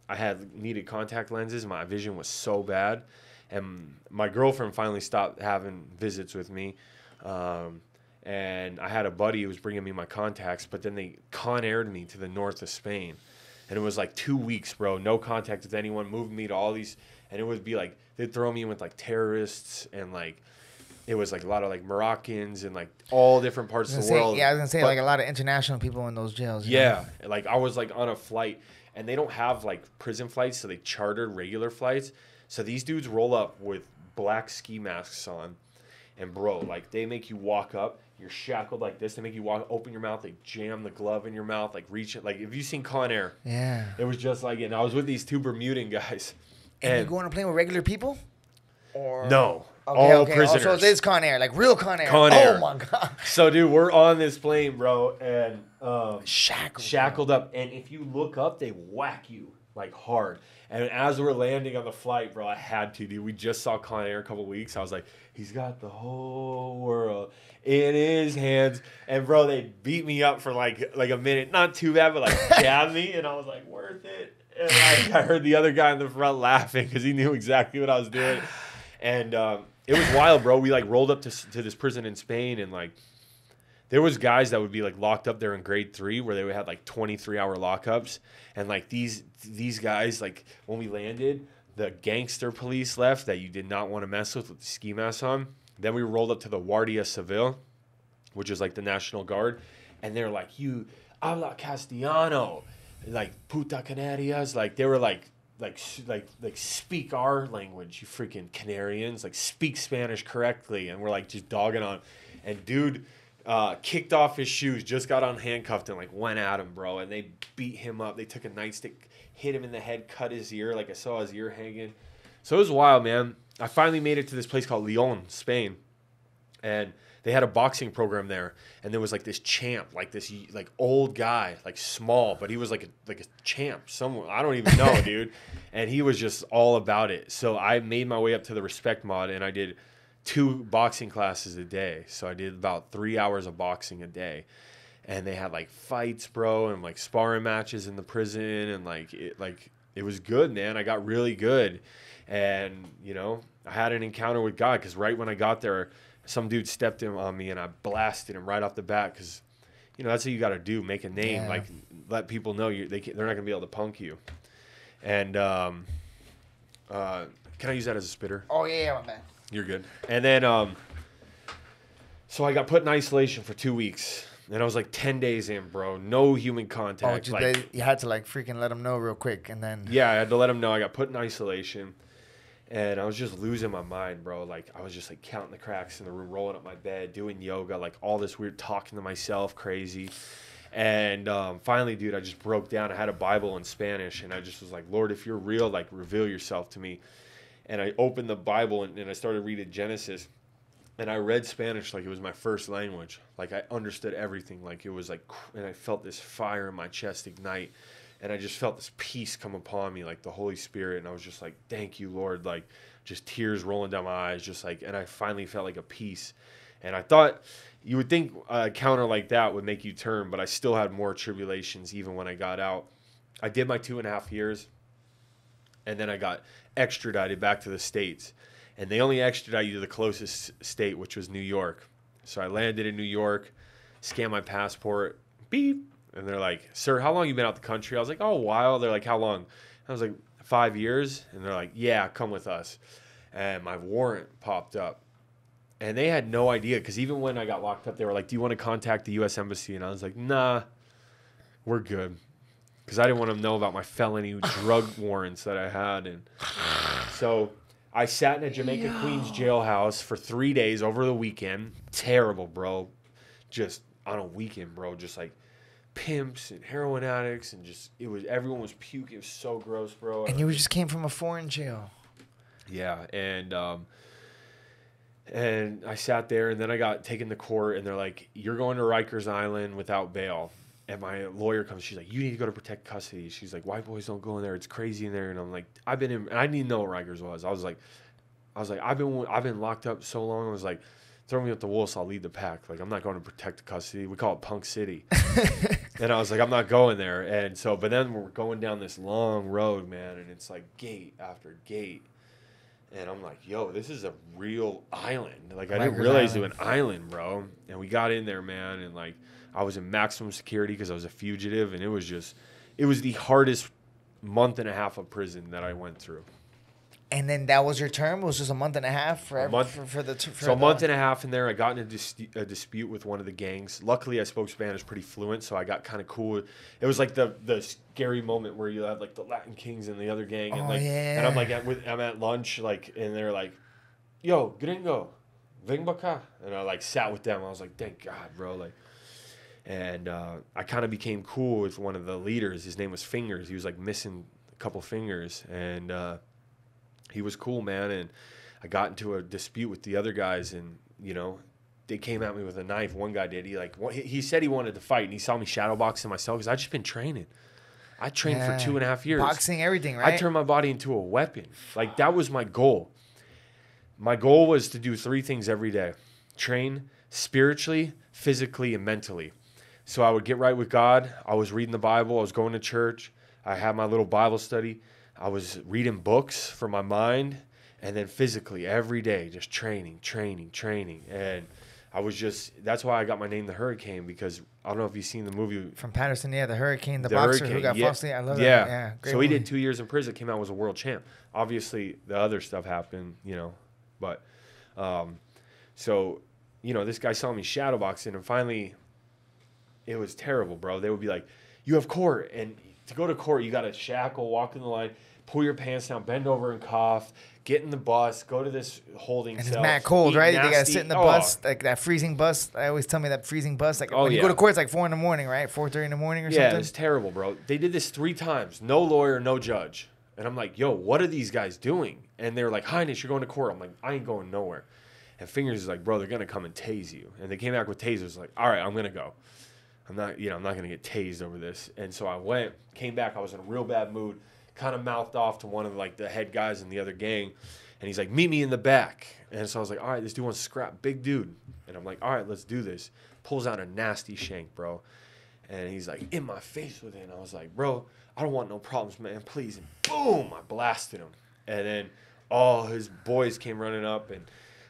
I had needed contact lenses. My vision was so bad. And my girlfriend finally stopped having visits with me. And I had a buddy who was bringing me my contacts, but then they con-aired me to the north of Spain. And it was like 2 weeks, bro. No contact with anyone. Moved me to all these. And it would be like, they'd throw me in with like terrorists and like, it was like a lot of like Moroccans and like all different parts of the world. Yeah, I was going to say like a lot of international people in those jails. Yeah. Know? Like I was like on a flight. And they don't have, like, prison flights, so they chartered regular flights. So these dudes roll up with black ski masks on. And, bro, like, they make you walk up. You're shackled like this. They make you walk, open your mouth. They jam the glove in your mouth, like, reach it. Like, have you seen Con Air? Yeah. It was just like it. And I was with these two Bermudan guys. And you go on a plane with regular people? Or no. Okay, all prisoners. Also, this Con Air, like, real Con Air. Con Air. Oh, my God. So, dude, we're on this plane, bro, and... shackled up, and if you look up, they whack you like hard. And as we're landing on the flight, bro, I had to, dude. We just saw Con Air a couple weeks. I was like, he's got the whole world in his hands. And bro, they beat me up for like a minute, not too bad, but like jabbed me, and I was like, worth it. And I heard the other guy in the front laughing because he knew exactly what I was doing, and it was wild, bro. We like rolled up to this prison in Spain, and like. There was guys that would be like locked up there in grade 3 where they would have like 23-hour lockups. And like these guys, like when we landed, the gangster police left that you did not want to mess with the ski mask on. Then we rolled up to the Guardia Civil, which is like the National Guard. And they're like, you habla castellano, like puta canarias. Like they were like speak our language, you freaking Canarians. Like speak Spanish correctly. And we're like just dogging on. And dude... kicked off his shoes, just got unhandcuffed and like went at him, bro. And they beat him up. They took a nightstick, hit him in the head, cut his ear. Like I saw his ear hanging. So it was wild, man. I finally made it to this place called Leon, Spain. and they had a boxing program there, and there was like this champ, like this like old guy, like small, but he was like a champ, someone I don't even know, dude. And he was just all about it. So I made my way up to the respect mod, and I did 2 boxing classes a day. So I did about 3 hours of boxing a day. And they had like fights, bro, and like sparring matches in the prison, and it was good, man. I got really good. And, you know, I had an encounter with God, because right when I got there, some dude stepped in on me, and I blasted him right off the bat, because, you know, that's what you got to do, make a name. Yeah. Like, let people know they're not going to be able to punk you. And can I use that as a spitter? Oh, yeah, my man. You're good. And then so I got put in isolation for 2 weeks. And I was like 10 days in, bro. No human contact. Oh, like, you had to like freaking let them know real quick. And then. Yeah, I had to let them know. I got put in isolation. And I was just losing my mind, bro. Like, I was just like counting the cracks in the room, rolling up my bed, doing yoga, like all this weird, talking to myself, crazy. And finally, dude, I just broke down. I had a Bible in Spanish. And I just was like, Lord, if you're real, like, reveal yourself to me. And I opened the Bible, and I started reading Genesis. And I read Spanish like it was my first language. Like, I understood everything. Like, it was like, and I felt this fire in my chest ignite. And I just felt this peace come upon me, like the Holy Spirit. And I was just like, thank you, Lord. Like, just tears rolling down my eyes. Just like, and I finally felt like a peace. And I thought, you would think a counter like that would make you turn, but I still had more tribulations even when I got out. I did my 2.5 years. And then I got extradited back to the States. And they only extradite you to the closest state, which was New York. So I landed in New York, scanned my passport, beep. And they're like, sir, how long you been out the country? I was like, oh, a while. They're like, how long? I was like, 5 years. And they're like, yeah, come with us. And my warrant popped up. And they had no idea, because even when I got locked up, they were like, do you want to contact the U.S. Embassy? And I was like, nah, we're good. Because I didn't want them to know about my felony drug warrants that I had. And so I sat in a Jamaica Queens jailhouse for 3 days over the weekend. Terrible, bro. Just on a weekend, bro. Just like pimps and heroin addicts, and just everyone was puking. It was so gross, bro. And you just came from a foreign jail. Yeah, and I sat there, and then I got taken to court, and they're like, "You're going to Rikers Island without bail." And my lawyer comes. She's like, "You need to go to protect custody." She's like, "White boys don't go in there. It's crazy in there." And I'm like, "I've been in." And I didn't know what Rikers was. I was like, I've been locked up so long. I was like, "Throw me up the wolves. I'll lead the pack. Like, I'm not going to protect custody. We call it Punk City." And I was like, "I'm not going there." And so, but then we're going down this long road, man, and it's like gate after gate. And I'm like, "Yo, this is a real island." Like, I didn't realize it was an island, bro. And we got in there, man, and like, I was in maximum security because I was a fugitive, and it was the hardest 1.5 months of prison that I went through. And then that was your term? It was just a 1.5 months for a month and a half in there. I got in a dispute with one of the gangs. Luckily, I spoke Spanish pretty fluent, so I got kind of cool. It was like the scary moment where you have like the Latin Kings and the other gang, and and I'm like, I'm at lunch, like, and they're like, "Yo, gringo, ven acá," and I like sat with them. I was like, thank God, bro, like. And I kind of became cool with one of the leaders. His name was Fingers. He was like missing a couple fingers. And he was cool, man. And I got into a dispute with the other guys. And, you know, they came at me with a knife. One guy did. He said he wanted to fight. And he saw me shadow boxing myself because I'd just been training. I trained for 2.5 years. Boxing, everything, right? I turned my body into a weapon. Like, that was my goal. My goal was to do 3 things every day. Train spiritually, physically, and mentally. So I would get right with God. I was reading the Bible. I was going to church. I had my little Bible study. I was reading books for my mind. And then physically, every day, just training, training, training. And I was just, that's why I got my name, The Hurricane, because I don't know if you've seen the movie. From Patterson, yeah, The Hurricane, the boxer Hurricane, who got falsely. I love that. Yeah, great so movie. He did 2 years in prison, came out, was a world champ. Obviously, the other stuff happened, you know. But, so, you know, this guy saw me shadow boxing, and finally, it was terrible, bro. They would be like, "You have court." And to go to court, you got to shackle, walk in the line, pull your pants down, bend over and cough, get in the bus, go to this holding cell. It's mad cold, right? Nasty. They got to sit in the bus, like that freezing bus. I always tell me that freezing bus. Like, when you go to court, it's like 4 in the morning, right? 4:30 in the morning or something. Yeah, it's terrible, bro. They did this 3 times. No lawyer, no judge. And I'm like, yo, what are these guys doing? And they were like, "Heinisch, you're going to court." I'm like, I ain't going nowhere. And Fingers is like, bro, they're going to come and tase you. And they came back with tasers. Like, all right, I'm going to go. I'm not going to get tased over this. And so I went, came back. I was in a real bad mood, kind of mouthed off to one of like the head guys in the other gang. And he's like, meet me in the back. And so I was like, all right, this dude wants to scrap. Big dude. And I'm like, all right, let's do this. Pulls out a nasty shank, bro. And he's like, in my face with it. And I was like, bro, I don't want no problems, man. Please. And boom, I blasted him. And then all his boys came running up. And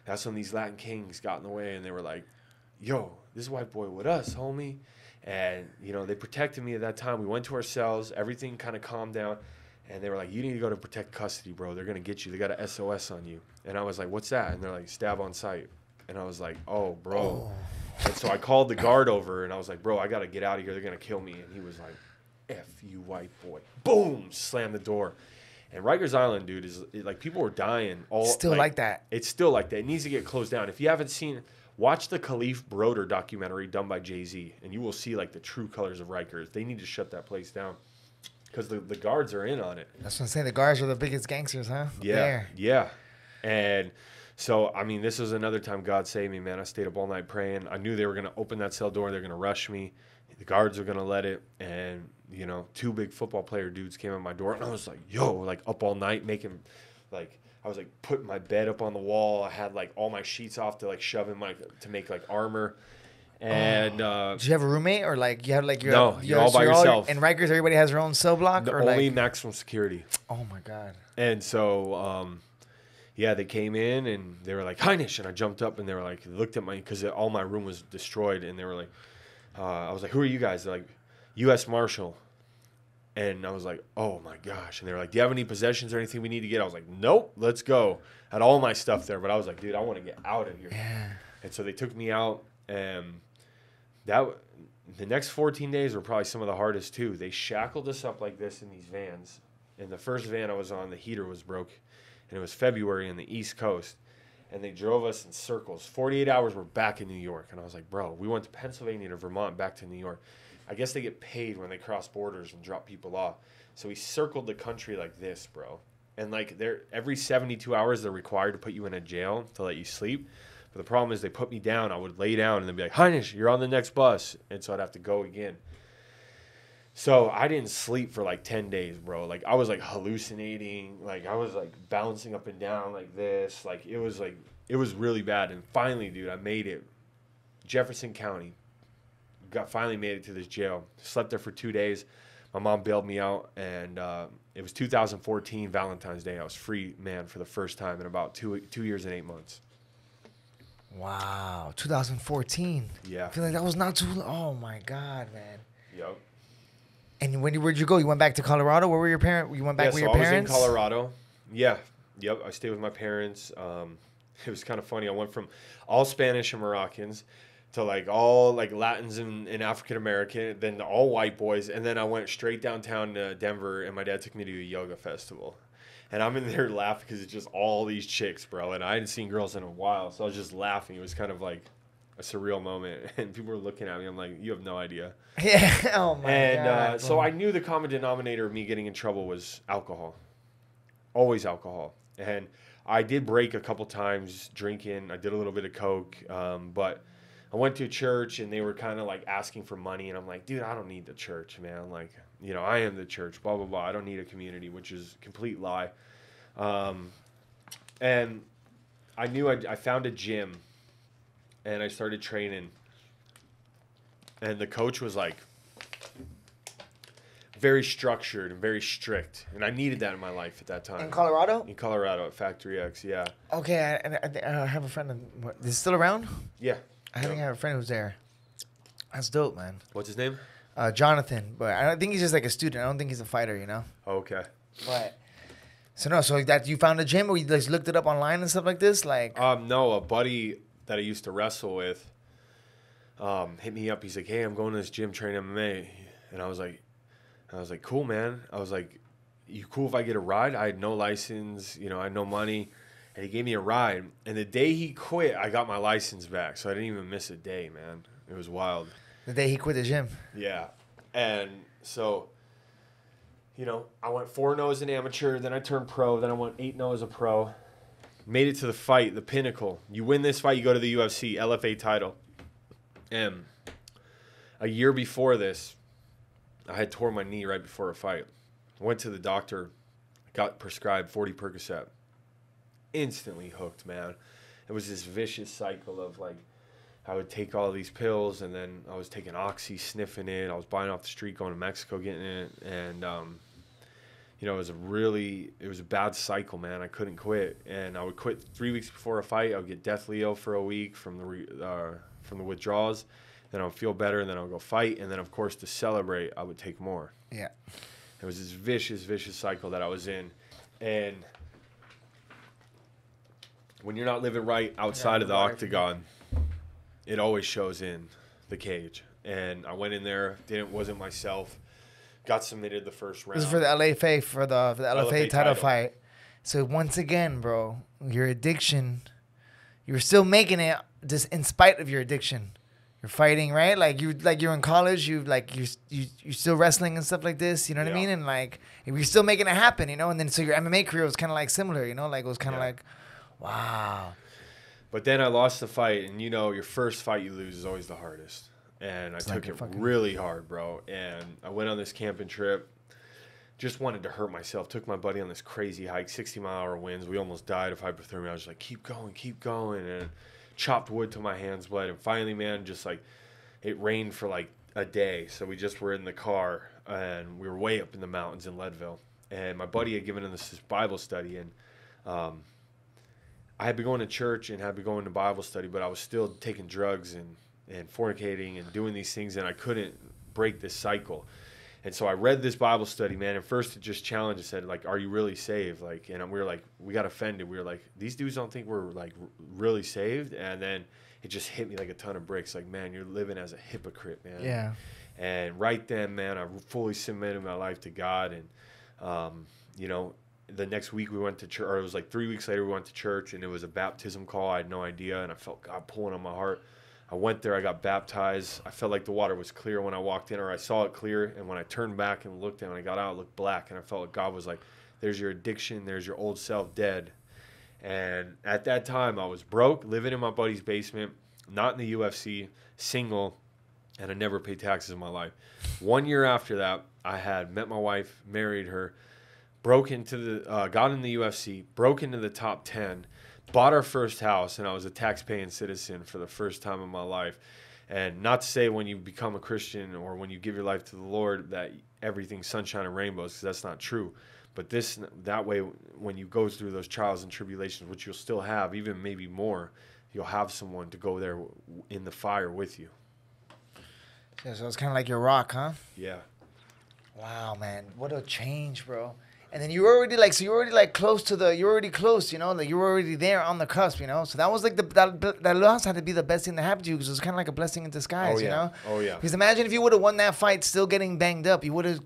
that's when these Latin kings got in the way. And they were like, yo, this white boy with us, homie. And, you know, they protected me at that time. We went to our cells. Everything kind of calmed down. And they were like, you need to go to protect custody, bro. They're going to get you. They got a SOS on you. And I was like, what's that? And they're like, stab on sight. And I was like, oh, bro. Oh. And so I called the guard over, and I was like, bro, I got to get out of here. They're going to kill me. And he was like, F you, white boy. Boom, slammed the door. And Rikers Island, dude, is like people were dying. Still like that. It's still like that. It needs to get closed down. If you haven't seen, watch the Khalif Broder documentary done by Jay-Z, and you will see like the true colors of Rikers. They need to shut that place down. Because the guards are in on it. That's what I'm saying. The guards are the biggest gangsters, huh? Yeah. There. Yeah. And so, I mean, this was another time God saved me, man. I stayed up all night praying. I knew they were going to open that cell door. They're going to rush me. The guards are going to let it. And, you know, two big football player dudes came at my door. And I was like, yo, like up all night making, like, I was like putting my bed up on the wall. I had like all my sheets off to like shove in my, to make like armor. And did you have a roommate or like you have like your you're all by yourself? And Rikers, everybody has their own cell block or only like maximum security. Oh my God. And so yeah, they came in and they were like, Heinisch, and I jumped up and they were like, looked at my, because all my room was destroyed, and they were like, I was like, who are you guys? They're like, U.S. Marshal. And I was like, oh my gosh. And they were like, do you have any possessions or anything we need to get? I was like, nope, let's go. I had all my stuff there, but I was like, dude, I want to get out of here. Yeah. And so they took me out, and the next 14 days were probably some of the hardest too. They shackled us up like this in these vans. And the first van I was on, the heater was broke. And it was February in the East Coast. And they drove us in circles. 48 hours, we're back in New York. And I was like, bro, we went to Pennsylvania to Vermont, back to New York. I guess they get paid when they cross borders and drop people off. So we circled the country like this, bro. And like every 72 hours, they're required to put you in a jail to let you sleep. But the problem is they put me down. I would lay down and they'd be like, Heinisch, you're on the next bus. And so I'd have to go again. So I didn't sleep for like 10 days, bro. Like I was like hallucinating. Like I was like bouncing up and down like this. Like, it was really bad. And finally, dude, I made it. Jefferson County. Finally made it to this jail. Slept there for 2 days. My mom bailed me out. And it was 2014, Valentine's Day. I was free, man, for the first time in about two years and 8 months. Wow, 2014. Yeah. I feel like that was not too long. Oh, my God, man. Yep. And where'd you go? You went back to Colorado? Where were your parents? You went back with your parents? I was in Colorado. Yeah. Yep, I stayed with my parents. It was kind of funny. I went from all Spanish and Moroccans to, like, all, like, Latins and African-American, then all white boys. And then I went straight downtown to Denver, and my dad took me to a yoga festival. And I'm in there laughing because it's just all these chicks, bro. And I hadn't seen girls in a while, so I was just laughing. It was kind of like a surreal moment. And people were looking at me. I'm like, you have no idea. Yeah. Oh, my God. And so I knew the common denominator of me getting in trouble was alcohol. Always alcohol. And I did break a couple times drinking. I did a little bit of coke. But I went to a church, and they were kind of, like, asking for money. And I'm like, dude, I don't need the church, man. Like, you know, I am the church, blah, blah, blah. I don't need a community, which is a complete lie. And I knew I found a gym, and I started training. And the coach was, like, very structured and very strict. And I needed that in my life at that time. In Colorado? In Colorado at Factory X, yeah. Okay, I have a friend. Is he still around? Yeah. I think I have a friend who's there. That's dope, man. What's his name? Jonathan, but I don't think he's just like a student. I don't think he's a fighter, you know. Okay. But so that you found a gym, or you just looked it up online and stuff like this, like. No, a buddy that I used to wrestle with, hit me up. He's like, hey, I'm going to this gym training MMA, and I was like, cool, man. I was like, you cool if I get a ride? I had no license, you know, I had no money, and he gave me a ride. And the day he quit, I got my license back, so I didn't even miss a day, man. It was wild. The day he quit the gym. Yeah. And so, you know, I went 4-0 as an amateur. Then I turned pro. Then I went 8-0 as a pro. made it to the fight, the pinnacle. You win this fight, you go to the UFC, LFA title. And a year before this, I had tore my knee right before a fight. Went to the doctor, got prescribed 40 Percocet. Instantly hooked, man. It was this vicious cycle of, like, I would take all these pills, and then I was taking Oxy, sniffing it. I was buying off the street, going to Mexico, getting it. And, you know, it was a bad cycle, man. I couldn't quit. And I would quit 3 weeks before a fight. I would get deathly ill for a week from the withdrawals. Then I would feel better, and then I would go fight. And then, of course, to celebrate, I would take more. Yeah. It was this vicious, vicious cycle that I was in. And when you're not living right outside of the octagon, it always shows in the cage. And I went in there, wasn't myself, got submitted the first round. This is for the LFA, for the LFA title fight. So once again, bro, your addiction, you were still making it just in spite of your addiction. You're fighting, right? Like you're in college, you're still wrestling and stuff like this, you know what I mean? And like you're still making it happen, you know? And then so your MMA career was kind of like similar, you know? Like it was kind of like, wow. But then I lost the fight, and you know, your first fight you lose is always the hardest. And I took it really hard, bro. And I went on this camping trip, just wanted to hurt myself. Took my buddy on this crazy hike, 60-mile-an-hour winds. We almost died of hypothermia. I was like, keep going, and chopped wood till my hands bled. And finally, man, just like it rained for like a day, so we just were in the car, and we were way up in the mountains in Leadville. And my buddy had given him this Bible study, and I had been going to church and had been going to Bible study, but I was still taking drugs and fornicating and doing these things, and I couldn't break this cycle. And so I read this Bible study, man, and first it just challenged. It said, like, are you really saved? Like, and we were like, we got offended. We were like, these dudes don't think we're, like, really saved? And then it just hit me like a ton of bricks. Like, man, you're living as a hypocrite, man. Yeah. And right then, man, I fully submitted my life to God. And, you know, the next week we went to church, or it was like 3 weeks later we went to church, and it was a baptism call. I had no idea, and I felt God pulling on my heart. I went there, I got baptized. I felt like the water was clear when I walked in, or I saw it clear, and when I turned back and looked, and when I got out, it looked black, and I felt like God was like, there's your addiction, there's your old self dead. And at that time, I was broke, living in my buddy's basement, not in the UFC, single, and I never paid taxes in my life. 1 year after that, I had met my wife, married her, got in the UFC, broke into the top 10, bought our first house, and I was a tax-paying citizen for the first time in my life. And not to say when you become a Christian or when you give your life to the Lord that everything's sunshine and rainbows, because that's not true. But that way, when you go through those trials and tribulations, which you'll still have, even maybe more, you'll have someone to go there in the fire with you. Yeah, so it's kind of like your rock, huh? Yeah. Wow, man. What a change, bro. And then you were already like, so you were already like close to the, you were already close, you know, like you were already there on the cusp, you know. So that was like that loss had to be the best thing that happened to you, because it was kind of like a blessing in disguise, you know. Oh yeah. Because imagine if you would have won that fight, still getting banged up, it would have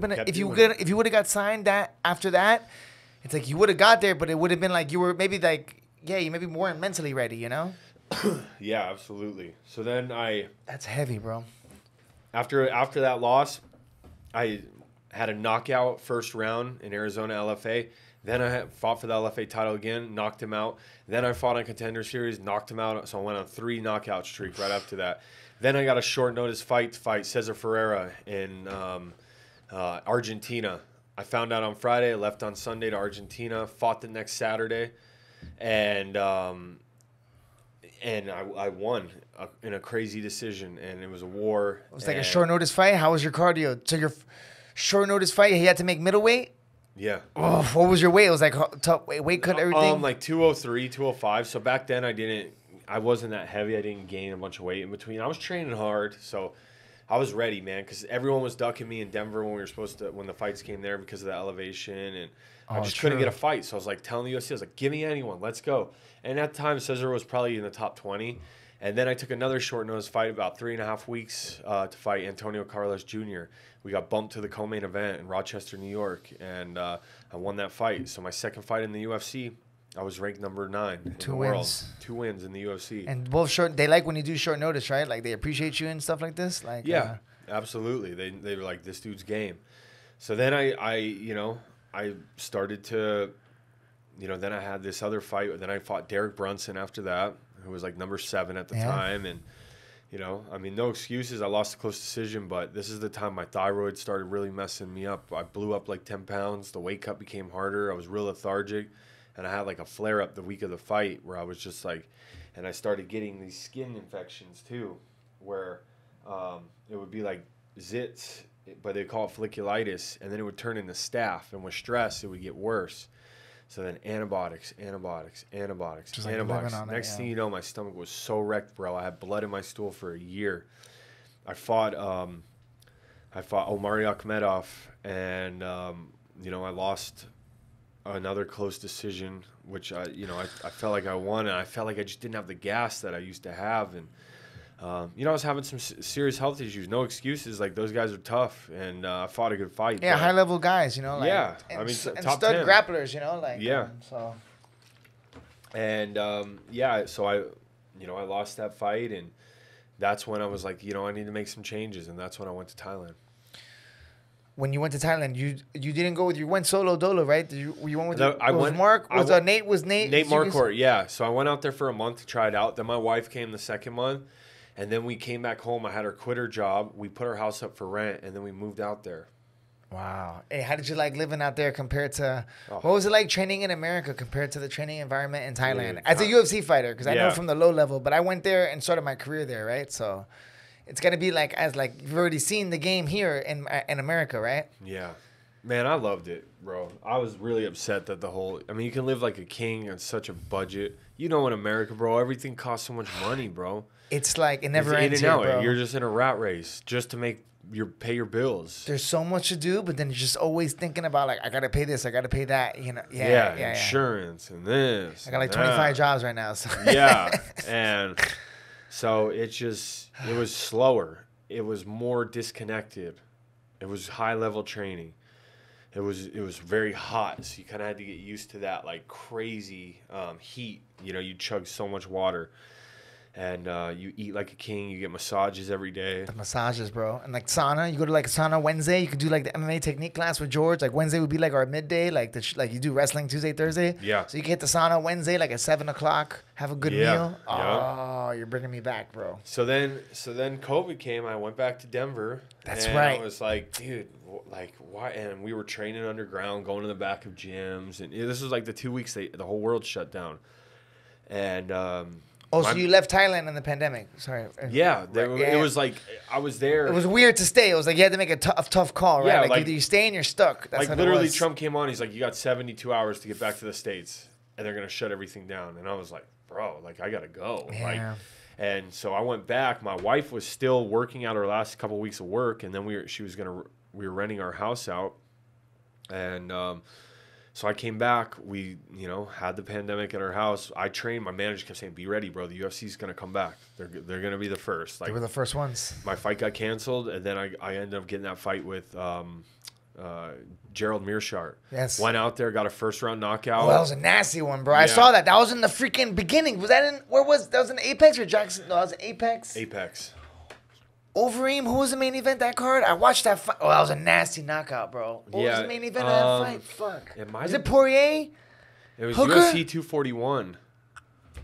been if you would have got signed that after that, it's like you would have got there, but it would have been like you were maybe like you maybe weren't mentally ready, you know. Yeah, absolutely. So then that's heavy, bro. After that loss, I had a knockout first round in Arizona LFA. Then I fought for the LFA title again, knocked him out. Then I fought on Contender Series, knocked him out. So I went on 3 knockout streak right after that. Then I got a short notice fight to fight Cesar Ferreira in Argentina. I found out on Friday, left on Sunday to Argentina, fought the next Saturday, and I won in a crazy decision, and it was a war. It was like a short notice fight. How was your cardio? So your short notice fight, he had to make middleweight? Yeah. Oh, what was your weight? It was like tough weight cut, everything? Like 203, 205. So back then I wasn't that heavy. I didn't gain a bunch of weight in between. I was training hard, so I was ready, man, because everyone was ducking me in Denver when the fights came there because of the elevation, and I just couldn't get a fight. So I was like telling the UFC, I was like, give me anyone, let's go. And at the time, Cesar was probably in the top 20. And then I took another short notice fight about 3.5 weeks to fight Antonio Carlos Jr. We got bumped to the co-main event in Rochester, New York, and I won that fight. So my second fight in the UFC, I was ranked number 9 in the world. 2 wins in the UFC. And both short. They like when you do short notice, right? Like they appreciate you and stuff like this. Like absolutely. They were like, this dude's game. So then I started to you know, then I had this other fight. Then I fought Derek Brunson after that, who was like number 7 at the time. And, you know, I mean, no excuses. I lost a close decision, but this is the time my thyroid started really messing me up. I blew up like 10 pounds. The weight cut became harder. I was real lethargic. And I had like a flare up the week of the fight where I was just like, and I started getting these skin infections too, where it would be like zits, but they call it folliculitis, and then it would turn into staph, and with stress, it would get worse. So then antibiotics, just antibiotics. Like next thing you know, my stomach was so wrecked, bro. I had blood in my stool for a year. I fought Omari Akhmedov, and you know, I lost another close decision, which I felt like I won, and I felt like I just didn't have the gas that I used to have, and you know, I was having some serious health issues. No excuses. Like, those guys are tough, and I fought a good fight. Yeah, high-level guys, you know. Like, yeah, and, I mean, and top 10. Grapplers, you know, like. Yeah. So. And, yeah, so I, you know, I lost that fight, and that's when I was like, you know, I need to make some changes, and that's when I went to Thailand. When you went to Thailand, you didn't go with, you went solo dolo, right? You went with, Nate Marquardt, yeah. So I went out there for a month to try it out. Then my wife came the second month. And then we came back home. I had her quit her job. We put our house up for rent, and then we moved out there. Wow. Hey, how did you like living out there compared to what was it like training in America compared to the training environment in Thailand? Dude, as a UFC fighter, because I know from the low level, but I went there and started my career there, right? So it's going to be like, as like you've already seen the game here in America, right? Yeah. Man, I loved it, bro. I was really upset that the whole, I mean, you can live like a king on such a budget. You know, in America, bro, everything costs so much money, bro. It's like it never ends here, bro. You're just in a rat race just to make pay your bills. There's so much to do, but then you're just always thinking about like, I gotta pay this, I gotta pay that, you know. Yeah, insurance and this. I got like 25 jobs right now. So. Yeah, and so it's just, it was slower. It was more disconnected. It was high level training. It was very hot, so you kind of had to get used to that like crazy heat. You know, you chug so much water. And you eat like a king. You get massages every day. The massages, bro. And like sauna. You go to like sauna Wednesday. You could do like the MMA technique class with George. Like Wednesday would be like our midday. Like you do wrestling Tuesday, Thursday. Yeah. So you can hit the sauna Wednesday like at 7 o'clock. Have a good meal. Oh, you're bringing me back, bro. So then COVID came. I went back to Denver. That's right. I was like, dude, like why? And we were training underground, going to the back of gyms. And this was like the 2 weeks the whole world shut down. And oh, so you left Thailand in the pandemic. Sorry. Yeah, it was like I was there. It was weird to stay. It was like you had to make a tough call, right? Yeah, like either you stay and you're stuck. That's like literally Trump came on. He's like, you got 72 hours to get back to the States, and they're going to shut everything down. And I was like, bro, like I got to go. Yeah. Like, and so I went back. My wife was still working out her last couple of weeks of work, and then we were renting our house out. And so I came back, we, you know, had the pandemic at our house. I trained, my manager kept saying, be ready, bro, the UFC's going to come back. They're going to be the first. Like, they were the first ones. My fight got canceled, and then I ended up getting that fight with Gerald Meerschaert. Yes. Went out there, got a first-round knockout. Oh, that was a nasty one, bro. Yeah. I saw that. That was in the freaking beginning. Was that in, that was in Apex or Jackson? No, that was in Apex. Apex. Overeem, who was the main event that card? I watched that fight. Oh, that was a nasty knockout, bro. What was the main event of that fight? Fuck. Was it Poirier? It was Hooker? UFC 241.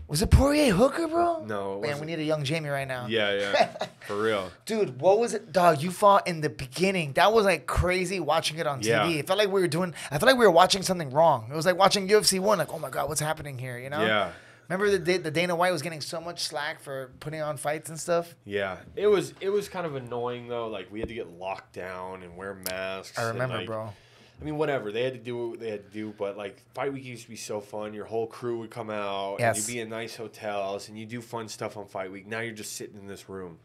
Was it Poirier Hooker, bro? No. Man, we need a young Jamie right now. Yeah, yeah. For real. Dude, what was it? Dog, you fought in the beginning. That was like crazy watching it on TV. It felt like I felt like we were watching something wrong. It was like watching UFC 1. Like, oh my God, what's happening here, you know? Yeah. Remember the Dana White was getting so much slack for putting on fights and stuff? Yeah. It was kind of annoying, though. Like, we had to get locked down and wear masks. I remember, like, bro. I mean, whatever. They had to do what they had to do. But, like, fight week used to be so fun. Your whole crew would come out. Yes. And you'd be in nice hotels. And you do fun stuff on fight week. Now you're just sitting in this room,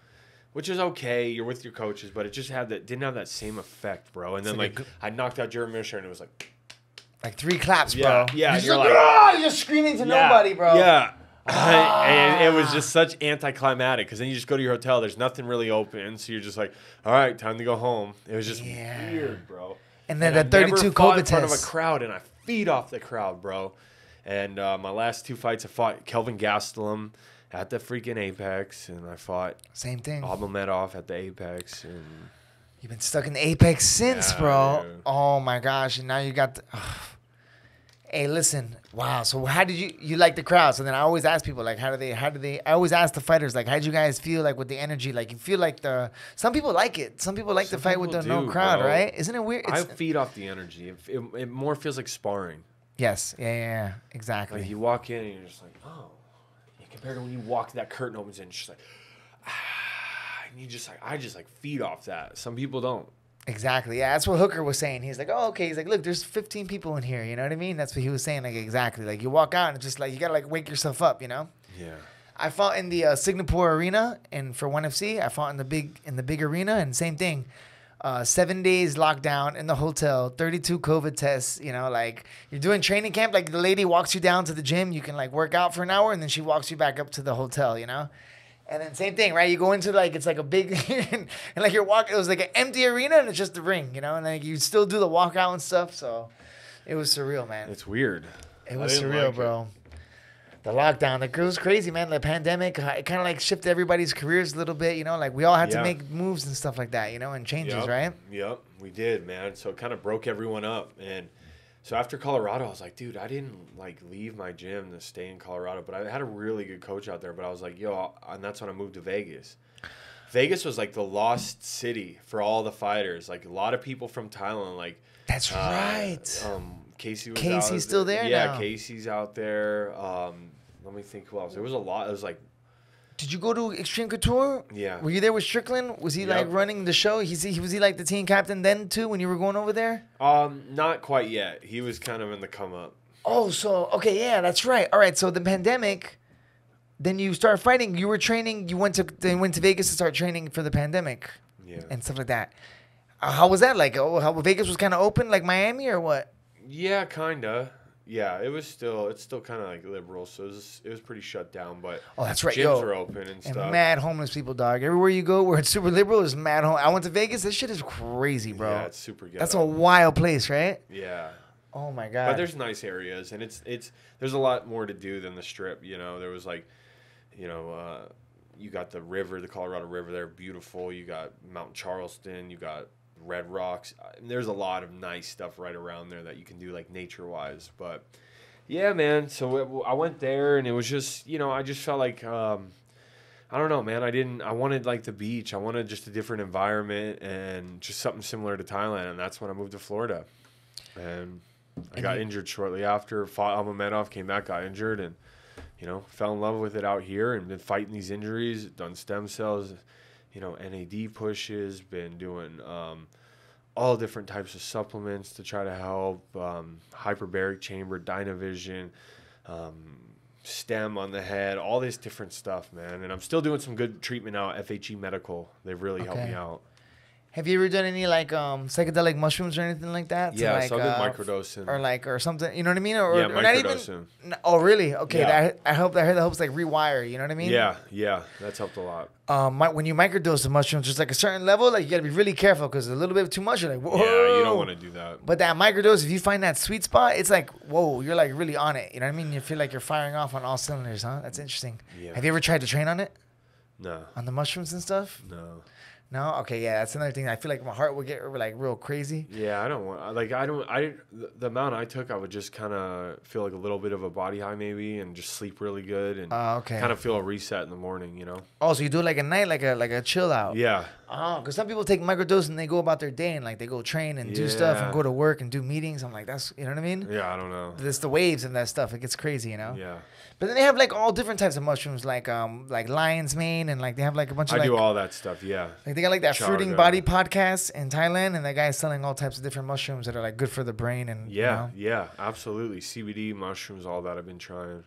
which is okay. You're with your coaches. But it just didn't have that same effect, bro. And then, like I knocked out Jeremy Misher, and it was like... Like 3 claps, bro. Yeah, you're like, ah! You're screaming to nobody, bro. Yeah. Ah. And it was just such anticlimactic because then you just go to your hotel. There's nothing really open. So you're just like, all right, time to go home. It was just weird, bro. And then the 32 COVID test. I fought in front of a crowd, and I feed off the crowd, bro. And my last 2 fights, I fought Kelvin Gastelum at the freaking Apex, and I fought Akhmedov at the Apex, and... You've been stuck in the Apex since, bro. Dude. Oh, my gosh. And now you got... hey, listen, wow, so how did you like the crowd? So then I always ask people, like, how do they, I always ask the fighters, like, how did you guys feel, like, with the energy? Like, you feel like the, some people like it. Some people like to fight with the no crowd, right? Isn't it weird? I feed off the energy. It more feels like sparring. Yes, yeah, exactly. Like, you walk in and you're just like, oh. Compared to when you walk, that curtain opens and she's like, ah, and you just like, I just like feed off that. Some people don't. Exactly. Yeah, that's what Hooker was saying. He's like, oh, okay. He's like, look, there's 15 people in here. You know what I mean? That's what he was saying. Like, exactly. Like, you walk out and it's just like, you got to like wake yourself up, you know? Yeah. I fought in the Singapore arena and for 1FC, I fought in the big arena and same thing. 7 days lockdown in the hotel, 32 COVID tests, you know, like you're doing training camp, like the lady walks you down to the gym, you can like work out for an hour and then she walks you back up to the hotel, you know? And then same thing, right? You go into like, it's like a big, and like you're walking, it was like an empty arena and it's just the ring, you know? And like you still do the walkout and stuff. So it was surreal, man. It's weird. It was surreal, like bro. The lockdown, like, it was crazy, man. The pandemic, it kind of like shifted everybody's careers a little bit, you know? Like, we all had to make moves and stuff like that, you know, and changes, right? Yep, we did, man. So it kind of broke everyone up. And so after Colorado, I was like, dude, I didn't, like, leave my gym to stay in Colorado. But I had a really good coach out there. But I was like, yo, and that's when I moved to Vegas. Vegas was, like, the lost city for all the fighters. Like, a lot of people from Thailand, like... That's right. Casey's still there now. Yeah, Casey's out there. Let me think who else. There was a lot. It was like... Did you go to Extreme Couture? Yeah. Were you there with Strickland? Was he like running the show? Was he like the team captain then too when you were going over there? Not quite yet. He was kind of in the come up. Oh, so... Okay, yeah, that's right. All right, so the pandemic... Then you start fighting. You were training. You went to Vegas to start training for the pandemic. Yeah. And stuff like that. How was that? Like, oh, how Vegas was kind of open like Miami or what? Yeah, kinda. Yeah, it was still. It's still kind of like liberal, so it was pretty shut down. But oh, that's right. Gyms are open and stuff. And mad homeless people, dog. Everywhere you go, where it's super liberal, is mad homeless. I went to Vegas. This shit is crazy, bro. Yeah, it's super good. That's a wild place, right? Yeah. Oh my god. But there's nice areas, and it's there's a lot more to do than the Strip. You know, there was like, you know, you got the river, the Colorado River. There, beautiful. You got Mount Charleston. You got Red Rocks. There's a lot of nice stuff right around there that you can do, like, nature-wise. But, yeah, man, so I went there, and it was just, you know, I just felt like, I don't know, man. I wanted, like, the beach. I wanted just a different environment and just something similar to Thailand, and that's when I moved to Florida. And I got injured shortly after. Fought Akhmedov, came back, got injured, and, you know, fell in love with it out here and been fighting these injuries, done stem cells, you know, NAD pushes, been doing all different types of supplements to try to help, hyperbaric chamber, Dynavision, stem on the head, all this different stuff, man. And I'm still doing some good treatment now at FHE Medical. They've really helped me out. Have you ever done any, like, psychedelic mushrooms or anything like that? Yeah, like, so I've been microdosing. Or, like, or something, you know what I mean? Or, yeah, or microdosing. Oh, really? Okay, yeah. I heard that helps, like, rewire, you know what I mean? Yeah, yeah, that's helped a lot. When you microdose the mushrooms, just, like, a certain level, like, you got to be really careful because a little bit too much, you're like, whoa. Yeah, you don't want to do that. But that microdose, if you find that sweet spot, it's like, whoa, you're, like, really on it. You know what I mean? You feel like you're firing off on all cylinders, huh? That's interesting. Yeah. Have you ever tried to train on it? No. On the mushrooms and stuff? No. No? Okay, yeah, that's another thing. I feel like my heart would get, like, real crazy. Yeah, I don't want, like, the amount I took, I would just kind of feel like a little bit of a body high maybe and just sleep really good and kind of feel a reset in the morning, you know? Oh, so you do it like at night, like a chill out? Yeah. Oh, because some people take microdose and they go about their day and, like, they go train and do stuff and go to work and do meetings. I'm like, that's, you know what I mean? Yeah, I don't know. It's the waves and that stuff. It gets crazy, you know? Yeah. But then they have, like, all different types of mushrooms, like lion's mane and, like, they have, like, a bunch of, like... I do all that stuff, yeah. Like, they got, like, that Chaga. Fruiting Body podcast in Thailand, and that guy is selling all types of different mushrooms that are, like, good for the brain. And yeah, absolutely. CBD, mushrooms, all that I've been trying.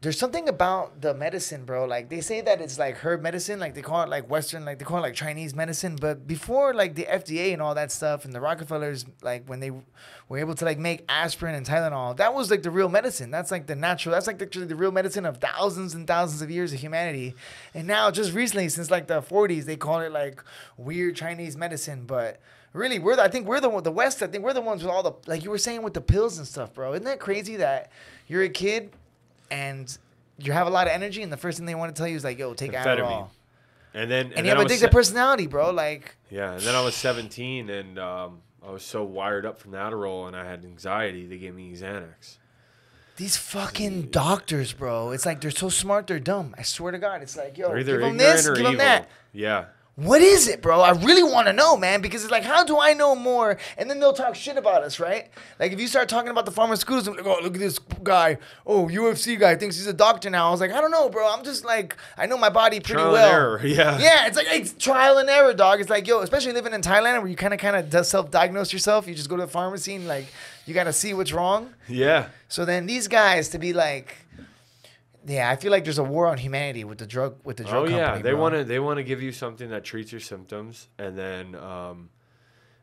There's something about the medicine, bro. Like, they say that it's, like, herb medicine. Like, they call it, like, Western. Like, they call it, like, Chinese medicine. But before, like, the FDA and all that stuff and the Rockefellers, like, when they were able to, like, make aspirin and Tylenol, that was, like, the real medicine. That's, like, the natural. That's, like, the real medicine of thousands and thousands of years of humanity. And now, just recently, since, like, the 40s, they call it, like, weird Chinese medicine. But... really, I think we're the ones with all the, like you were saying, with the pills and stuff, bro. Isn't that crazy that you're a kid and you have a lot of energy and the first thing they want to tell you is like, yo, take Adderall. And then you have addictive personality, bro. Like, yeah. And then I was 17 and I was so wired up from the Adderall and I had anxiety. They gave me Xanax. These fucking doctors, bro. It's like they're so smart, they're dumb. I swear to God. It's like, yo, give them this, give them that. Yeah. What is it, bro? I really want to know, man, because it's like, how do I know more? And then they'll talk shit about us, right? Like, if you start talking about the pharmaceuticals, I'm like, oh, look at this guy. Oh, UFC guy thinks he's a doctor now. I was like, I don't know, bro. I'm just like, I know my body pretty well. Trial and error, yeah. Yeah, it's like, it's trial and error, dog. It's like, yo, especially living in Thailand where you kind of self-diagnose yourself. You just go to the pharmacy and, like, you got to see what's wrong. Yeah. So then these guys to be like... Yeah, I feel like there's a war on humanity with the drug company. Oh yeah, they want to give you something that treats your symptoms, and then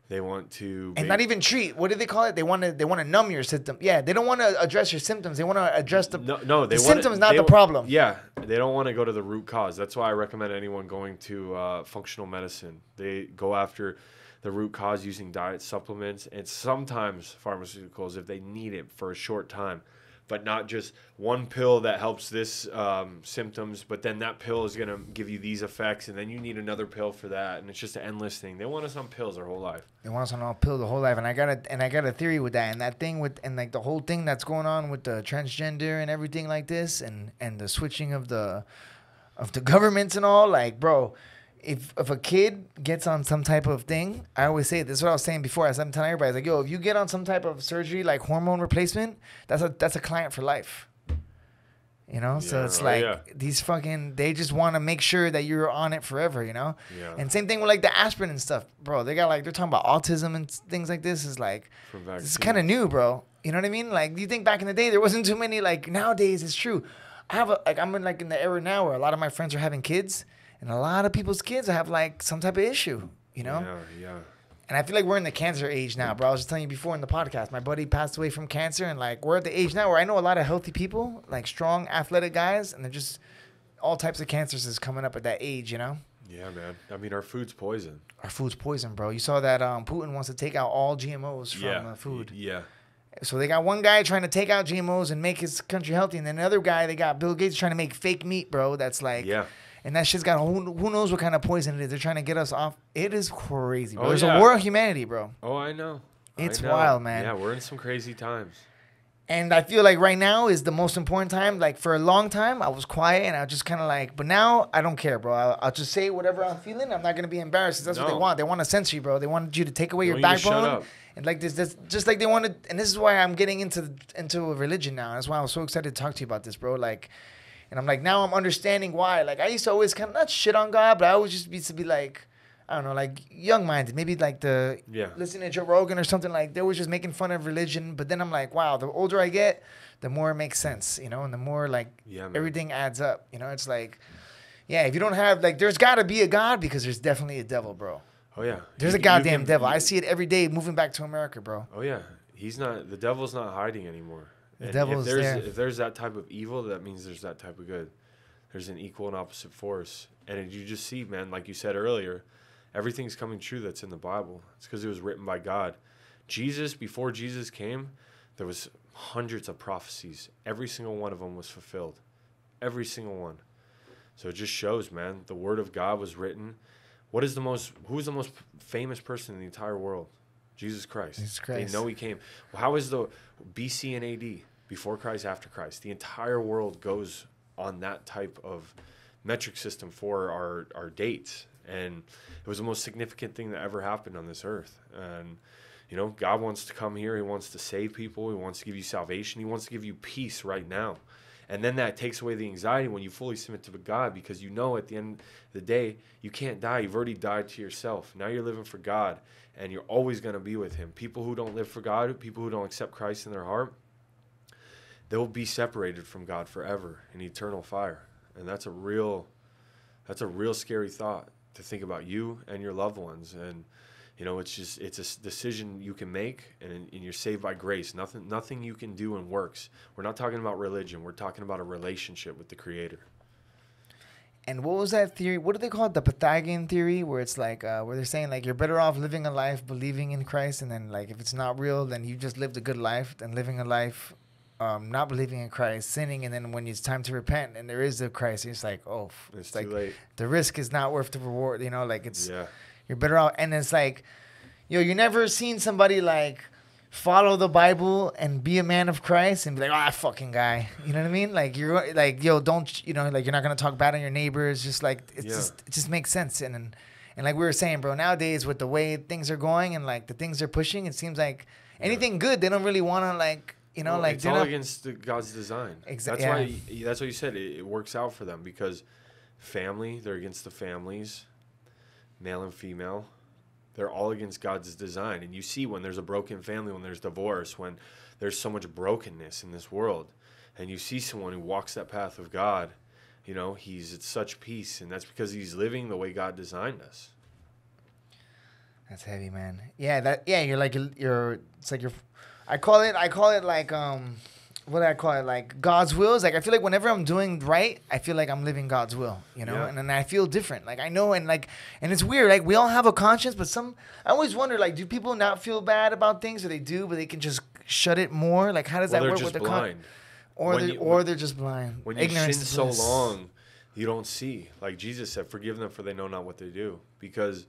they want to not even treat. What do they call it? They want to numb your symptom. Yeah, they don't want to address your symptoms. They want to address the symptoms, not the problem. Yeah, they don't want to go to the root cause. That's why I recommend anyone going to functional medicine. They go after the root cause using diet, supplements, and sometimes pharmaceuticals if they need it for a short time. But not just one pill that helps this symptoms, but then that pill is going to give you these effects, and then you need another pill for that, and it's just an endless thing. They want us on pills our whole life. They want us on all pills the whole life, and I got a theory with that, and that thing with, and like the whole thing that's going on with the transgender and everything like this, and the switching of the governments and all, like, bro. If a kid gets on some type of thing, I always say this is what I was saying before. As I'm telling everybody, I was like, yo, if you get on some type of surgery like hormone replacement, that's a client for life. You know? Yeah, so it's like these fucking, they just want to make sure that you're on it forever, you know? Yeah. And same thing with like the aspirin and stuff, bro. They got like, they're talking about autism and things like this. It's like, this is kind of new, bro. You know what I mean? Like, you think back in the day, there wasn't too many, like nowadays it's true. I have a, like, I'm in like in the era now where a lot of my friends are having kids. And a lot of people's kids have, like, some type of issue, you know? Yeah, yeah. And I feel like we're in the cancer age now, bro. I was just telling you before in the podcast, my buddy passed away from cancer, and, like, we're at the age now where I know a lot of healthy people, like, strong, athletic guys, and they're just all types of cancers is coming up at that age, you know? Yeah, man. I mean, our food's poison. Our food's poison, bro. You saw that Putin wants to take out all GMOs from food. Yeah. So they got one guy trying to take out GMOs and make his country healthy, and then another guy, they got Bill Gates trying to make fake meat, bro, that's, like... Yeah. And that shit's got who knows what kind of poison it is. They're trying to get us off. It is crazy, bro. Oh, there's a war on humanity, bro. Oh, I know. It's wild, man. Yeah, we're in some crazy times. And I feel like right now is the most important time. Like, for a long time, I was quiet, and I just kind of like, but now I don't care, bro. I'll just say whatever I'm feeling. I'm not going to be embarrassed. That's what they want. They want to censor you, bro. They want you to take away your backbone. Shut up. And like this, just like they wanted. And this is why I'm getting into a religion now. That's why I was so excited to talk to you about this, bro. Like... And I'm like, now I'm understanding why. Like, I used to always kind of, not shit on God, but I always just used to be like, I don't know, like young-minded. Maybe like listening to Joe Rogan or something, like they were just making fun of religion. But then I'm like, wow, the older I get, the more it makes sense, you know? And the more like everything adds up, you know? It's like, yeah, if you don't have, like, there's got to be a God because there's definitely a devil, bro. Oh, yeah. There's a goddamn devil. I see it every day moving back to America, bro. Oh, yeah. The devil's not hiding anymore. If there's that type of evil, that means there's that type of good. There's an equal and opposite force. And you just see, man, like you said earlier, everything's coming true that's in the Bible. It's because it was written by God. Jesus, before Jesus came, there was hundreds of prophecies. Every single one of them was fulfilled. Every single one. So it just shows, man, the word of God was written. Who's the most famous person in the entire world? Jesus Christ. Jesus Christ. They know he came. Well, how is the BC and AD? Before Christ, after Christ. The entire world goes on that type of metric system for our dates. And it was the most significant thing that ever happened on this earth. And, you know, God wants to come here. He wants to save people. He wants to give you salvation. He wants to give you peace right now. And then that takes away the anxiety when you fully submit to God, because you know at the end of the day, you can't die. You've already died to yourself. Now you're living for God, and you're always going to be with him. People who don't live for God, people who don't accept Christ in their heart, they'll be separated from God forever in eternal fire. And that's a real scary thought to think about you and your loved ones. And, you know, it's a decision you can make, and you're saved by grace. Nothing you can do in works. We're not talking about religion. We're talking about a relationship with the Creator. And what was that theory? What do they call it? The Pythagorean theory, where it's like, where they're saying, like, you're better off living a life believing in Christ, and then, like, if it's not real, then you just lived a good life than living a life... not believing in Christ, sinning, and then when it's time to repent and there is a Christ, it's like, oh, it's like too late. The risk is not worth the reward, you know, like you're better off. And it's like, you know, you never seen somebody like follow the Bible and be a man of Christ and be like, oh, that fucking guy. You know what I mean? Like, you're like, yo, don't, you know, like, you're not going to talk bad on your neighbors. Just like, it's it just makes sense. And like we were saying, bro, nowadays with the way things are going and like the things they're pushing, it seems like anything good, they don't really want to like, you know, well, like. It's all against God's design. Exactly. That's why, that's what you said. It works out for them because family, they're against the families, male and female. They're all against God's design. And you see when there's a broken family, when there's divorce, when there's so much brokenness in this world, and you see someone who walks that path of God, you know, he's at such peace. And that's because he's living the way God designed us. That's heavy, man. Yeah, that, yeah, you're like, you're, it's like you're, I call it like, what do I call it? Like God's will is like, I feel like whenever I'm doing right, I feel like I'm living God's will, you know? Yeah. And then I feel different. Like I know, and like, and it's weird. Like we all have a conscience, but some, I always wonder like, do people not feel bad about things, or they do, but they can just shut it more? Like how does that work with the conscience? Or they're just blind. When you sin so long, you don't see. Like Jesus said, forgive them for they know not what they do. Because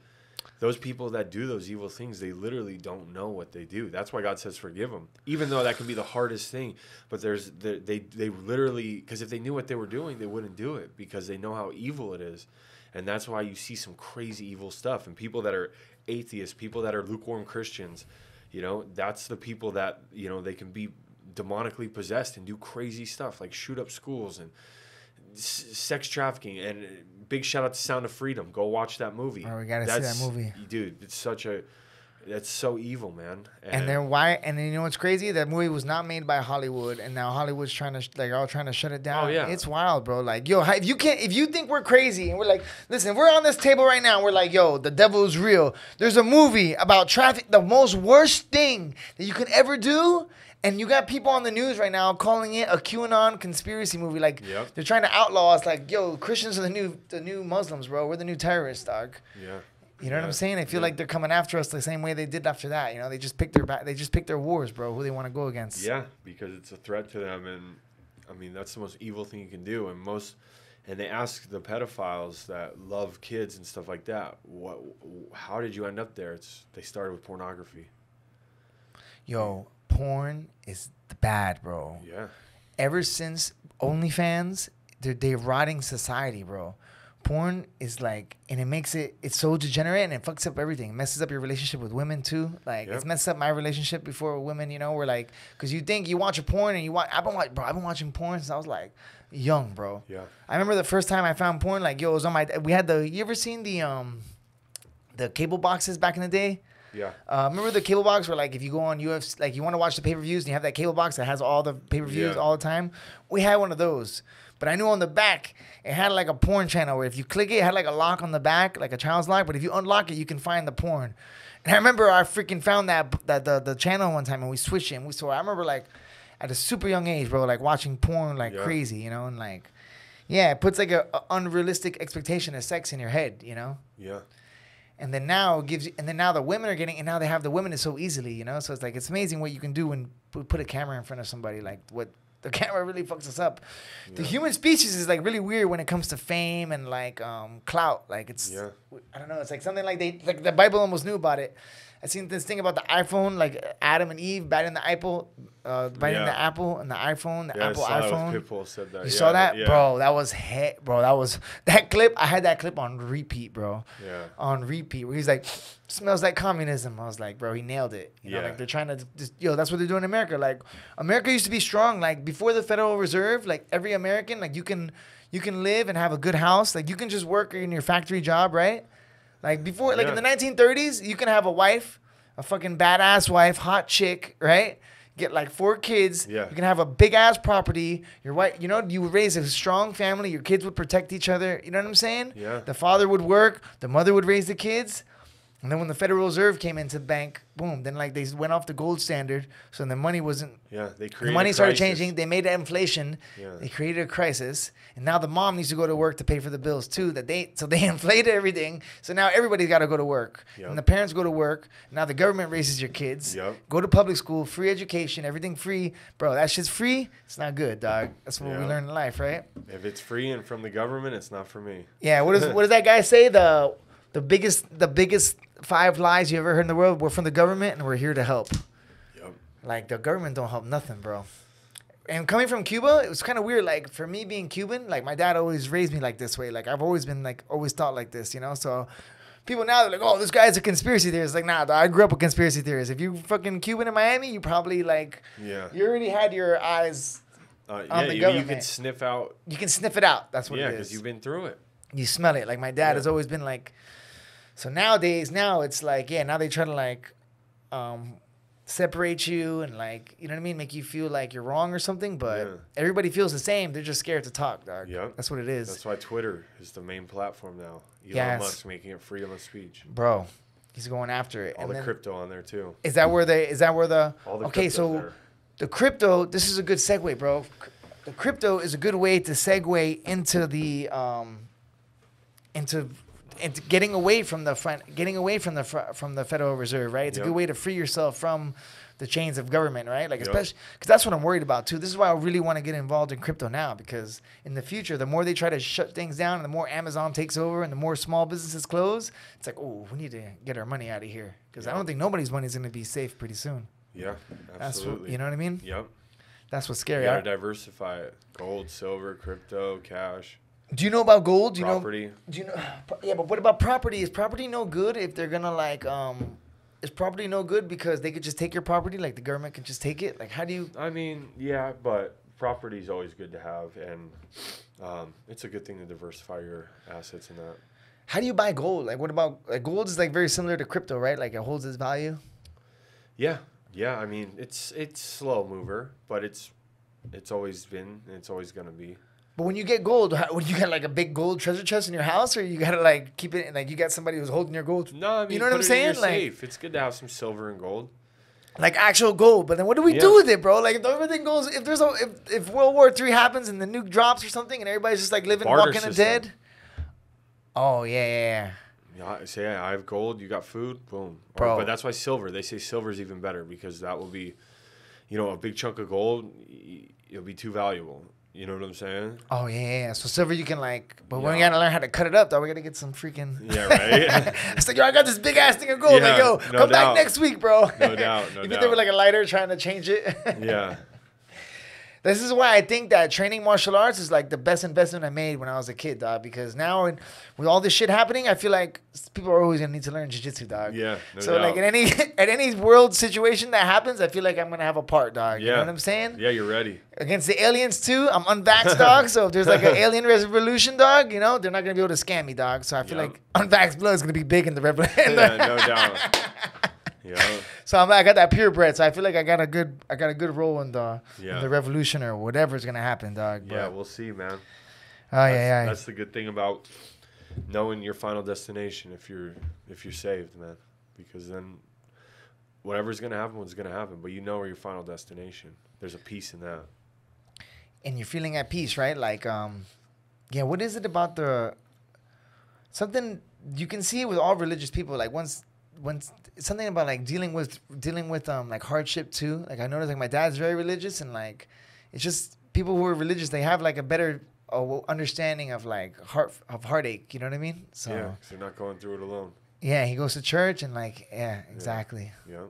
those people that do those evil things, they literally don't know what they do. That's why God says forgive them, even though that can be the hardest thing. But there's they literally, because if they knew what they were doing, they wouldn't do it because they know how evil it is. And that's why you see some crazy evil stuff. And people that are atheists, people that are lukewarm Christians, you know, that's the people that, you know, they can be demonically possessed and do crazy stuff like shoot up schools and sex trafficking. And big shout out to Sound of Freedom. Go watch that movie. Oh, we gotta see that movie, dude. It's such a, that's so evil, man. And then why? And then you know what's crazy? That movie was not made by Hollywood, and now Hollywood's trying to like all trying to shut it down. Oh yeah, it's wild, bro. Like yo, if you can't, if you think we're crazy, and we're like, listen, we're on this table right now. And we're like, yo, the devil is real. There's a movie about traffic, the most worst thing that you could ever do. And you got people on the news right now calling it a QAnon conspiracy movie. Like, they're trying to outlaw us. Like, yo, Christians are the new Muslims, bro. We're the new terrorists, dog. Yeah. You know what I'm saying? I feel like they're coming after us the same way they did after that. You know, they just pick their wars, bro. Who they want to go against? Yeah, because it's a threat to them, and I mean that's the most evil thing you can do. And they ask the pedophiles that love kids and stuff like that, what? How did you end up there? They started with pornography. Yo. Porn is bad, bro. Yeah. Ever since OnlyFans, they're rotting society, bro. Porn is like, and it makes it, it's so degenerate and it fucks up everything. It messes up your relationship with women too. Like it's messed up my relationship before with women, you know, we're like, cause you think you watch a porn and you watch, I've been watching porn since I was like young, bro. Yeah. I remember the first time I found porn, like, yo, it was on my, we had the, you ever seen the cable boxes back in the day? Yeah. Remember the cable box where like if you go on UFC, like you want to watch the pay-per-views and you have that cable box that has all the pay-per-views all the time? We had one of those. But I knew on the back, it had like a porn channel where if you click it, it had like a lock on the back, like a child's lock. But if you unlock it, you can find the porn. And I remember I freaking found the channel one time and we switched it. And so I remember like at a super young age, bro, like watching porn like crazy, you know? And like, yeah, it puts like a unrealistic expectation of sex in your head, you know? Yeah. And then now it gives you, and then now the women are getting, and now they have the women so easily, you know? So it's like, it's amazing what you can do when we put a camera in front of somebody, like what the camera really fucks us up. Yeah. The human species is like really weird when it comes to fame and like clout. Like it's, I don't know, it's like something like like the Bible almost knew about it. I seen this thing about the iPhone, like Adam and Eve biting the apple, and the iPhone, the Apple iPhone. Pitbull said that. You saw that, bro? That was hit, bro. That was that clip. I had that clip on repeat, bro. Yeah. On repeat, where he's like, "Smells like communism." I was like, bro, he nailed it. You know, like they're trying to, just, yo, that's what they're doing in America. Like, America used to be strong. Like before the Federal Reserve, like every American, like you can live and have a good house. Like you can just work in your factory job, right? Like before, like in the 1930s, you can have a wife, a fucking badass wife, hot chick, right? Get like 4 kids. Yeah. You can have a big ass property. Your wife, you know, you would raise a strong family. Your kids would protect each other. You know what I'm saying? Yeah. The father would work. The mother would raise the kids. And then when the Federal Reserve came into the bank, boom. Then like they went off the gold standard. So the money wasn't. Yeah, they created. The money started changing. They made inflation. Yeah. They created a crisis, and now the mom needs to go to work to pay for the bills too. So they inflated everything. So now everybody's got to go to work, and the parents go to work. Now the government raises your kids. Go to public school, free education, everything free, bro. That shit's free. It's not good, dog. That's what we learn in life, right? If it's free and from the government, it's not for me. Yeah. What does that guy say? The biggest 5 lies you ever heard in the world were from the government, and we're here to help. Like, the government don't help nothing, bro. And coming from Cuba, it was kind of weird. Like, for me being Cuban, like, my dad always raised me like this way. Like, I've always been, like, always thought like this, you know? So people now, they're like, oh, this guy's a conspiracy theorist. Like, nah, I grew up with conspiracy theorists. If you fucking Cuban in Miami, you probably, like, yeah, you already had your eyes on the government. You can sniff out. You can sniff it out. That's what it is. Yeah, because you've been through it. You smell it. Like, my dad has always been, like, so nowadays, now it's, like, yeah, now they try to, like, separate you and, like, you know what I mean, make you feel like you're wrong or something, but everybody feels the same. They're just scared to talk, dog. Yep. That's what it is. That's why Twitter is the main platform now. Elon Musk making it freedom of speech. Bro, he's going after it. All the crypto on there too. Is that where they okay, so the crypto, this is a good segue, bro. The crypto is a good way to segue into the into getting away from the getting away from the Federal Reserve, right? It's a good way to free yourself from the chains of government, right? Like, especially because that's what I'm worried about too. This is why I really want to get involved in crypto now, because in the future, the more they try to shut things down, and the more Amazon takes over, and the more small businesses close, it's like, oh, we need to get our money out of here, because I don't think nobody's money is going to be safe pretty soon. Yeah, absolutely. That's what, you know what I mean? Yep. That's what's scary. You gotta diversify it: gold, silver, crypto, cash. Do you know about gold? Do you know? Yeah, but what about property? Is property no good if they're gonna, like, is property no good because they could just take your property? Like, the government could just take it? Like, how do you? I mean, yeah, but property is always good to have, and it's a good thing to diversify your assets in that. How do you buy gold? Like, what about, like, gold is, like, very similar to crypto, right? Like, it holds its value. Yeah, yeah. I mean, it's slow mover, but it's always been, and it's always gonna be. But when you get gold, when you got, like, a big gold treasure chest in your house, or you got to, like, keep it, like, you got somebody who's holding your gold? No, I mean, you know what I'm saying? Like, safe. It's good to have some silver and gold, like actual gold. But then what do we do with it, bro? Like, if everything goes, if there's a, if World War III happens and the nuke drops or something, and everybody's just, like, living, walking the dead. Oh yeah. Say, I have gold. You got food. Boom, bro. Or, but that's why silver. They say silver is even better, because that will be, you know, a big chunk of gold. It'll be too valuable. You know what I'm saying? Oh, yeah. So silver you can, like, but we got to learn how to cut it up, though. We got to get some freaking... Yeah, right? It's like, yo, I got this big-ass thing of gold. Yeah, like, yo, come back next week, bro. No doubt, no doubt. You think they were, like, a lighter trying to change it? Yeah. This is why I think that training martial arts is, like, the best investment I made when I was a kid, dog. Because now, with all this shit happening, I feel like people are always going to need to learn jiu-jitsu, dog. Yeah, no doubt. So, like, at any world situation that happens, I feel like I'm going to have a part, dog. Yeah. You know what I'm saying? Yeah, you're ready. Against the aliens, too. I'm unvaxxed, dog. So if there's, like, an alien revolution, dog, you know, they're not going to be able to scam me, dog. So I feel like unvaxxed blood is going to be big in the revolution. Yeah, no doubt. Yeah. So I got that purebred. So I feel like I got a good role in the revolution or whatever is going to happen, dog. But yeah, we'll see, man. That's the good thing about knowing your final destination if you're saved, man. Because then whatever's going to happen, what's going to happen. But you know where your final destination. There's a peace in that. And you're feeling at peace, right? Like, yeah, what is it about the... Something you can see with all religious people. Like, when something about, like, dealing with like hardship too. Like, I noticed, like, my dad's very religious, and, like, it's just people who are religious, they have, like, a better understanding of, like, heartache, you know what I mean? So yeah, cause you're not going through it alone. Yeah, he goes to church, and, like, yeah, exactly. Yeah.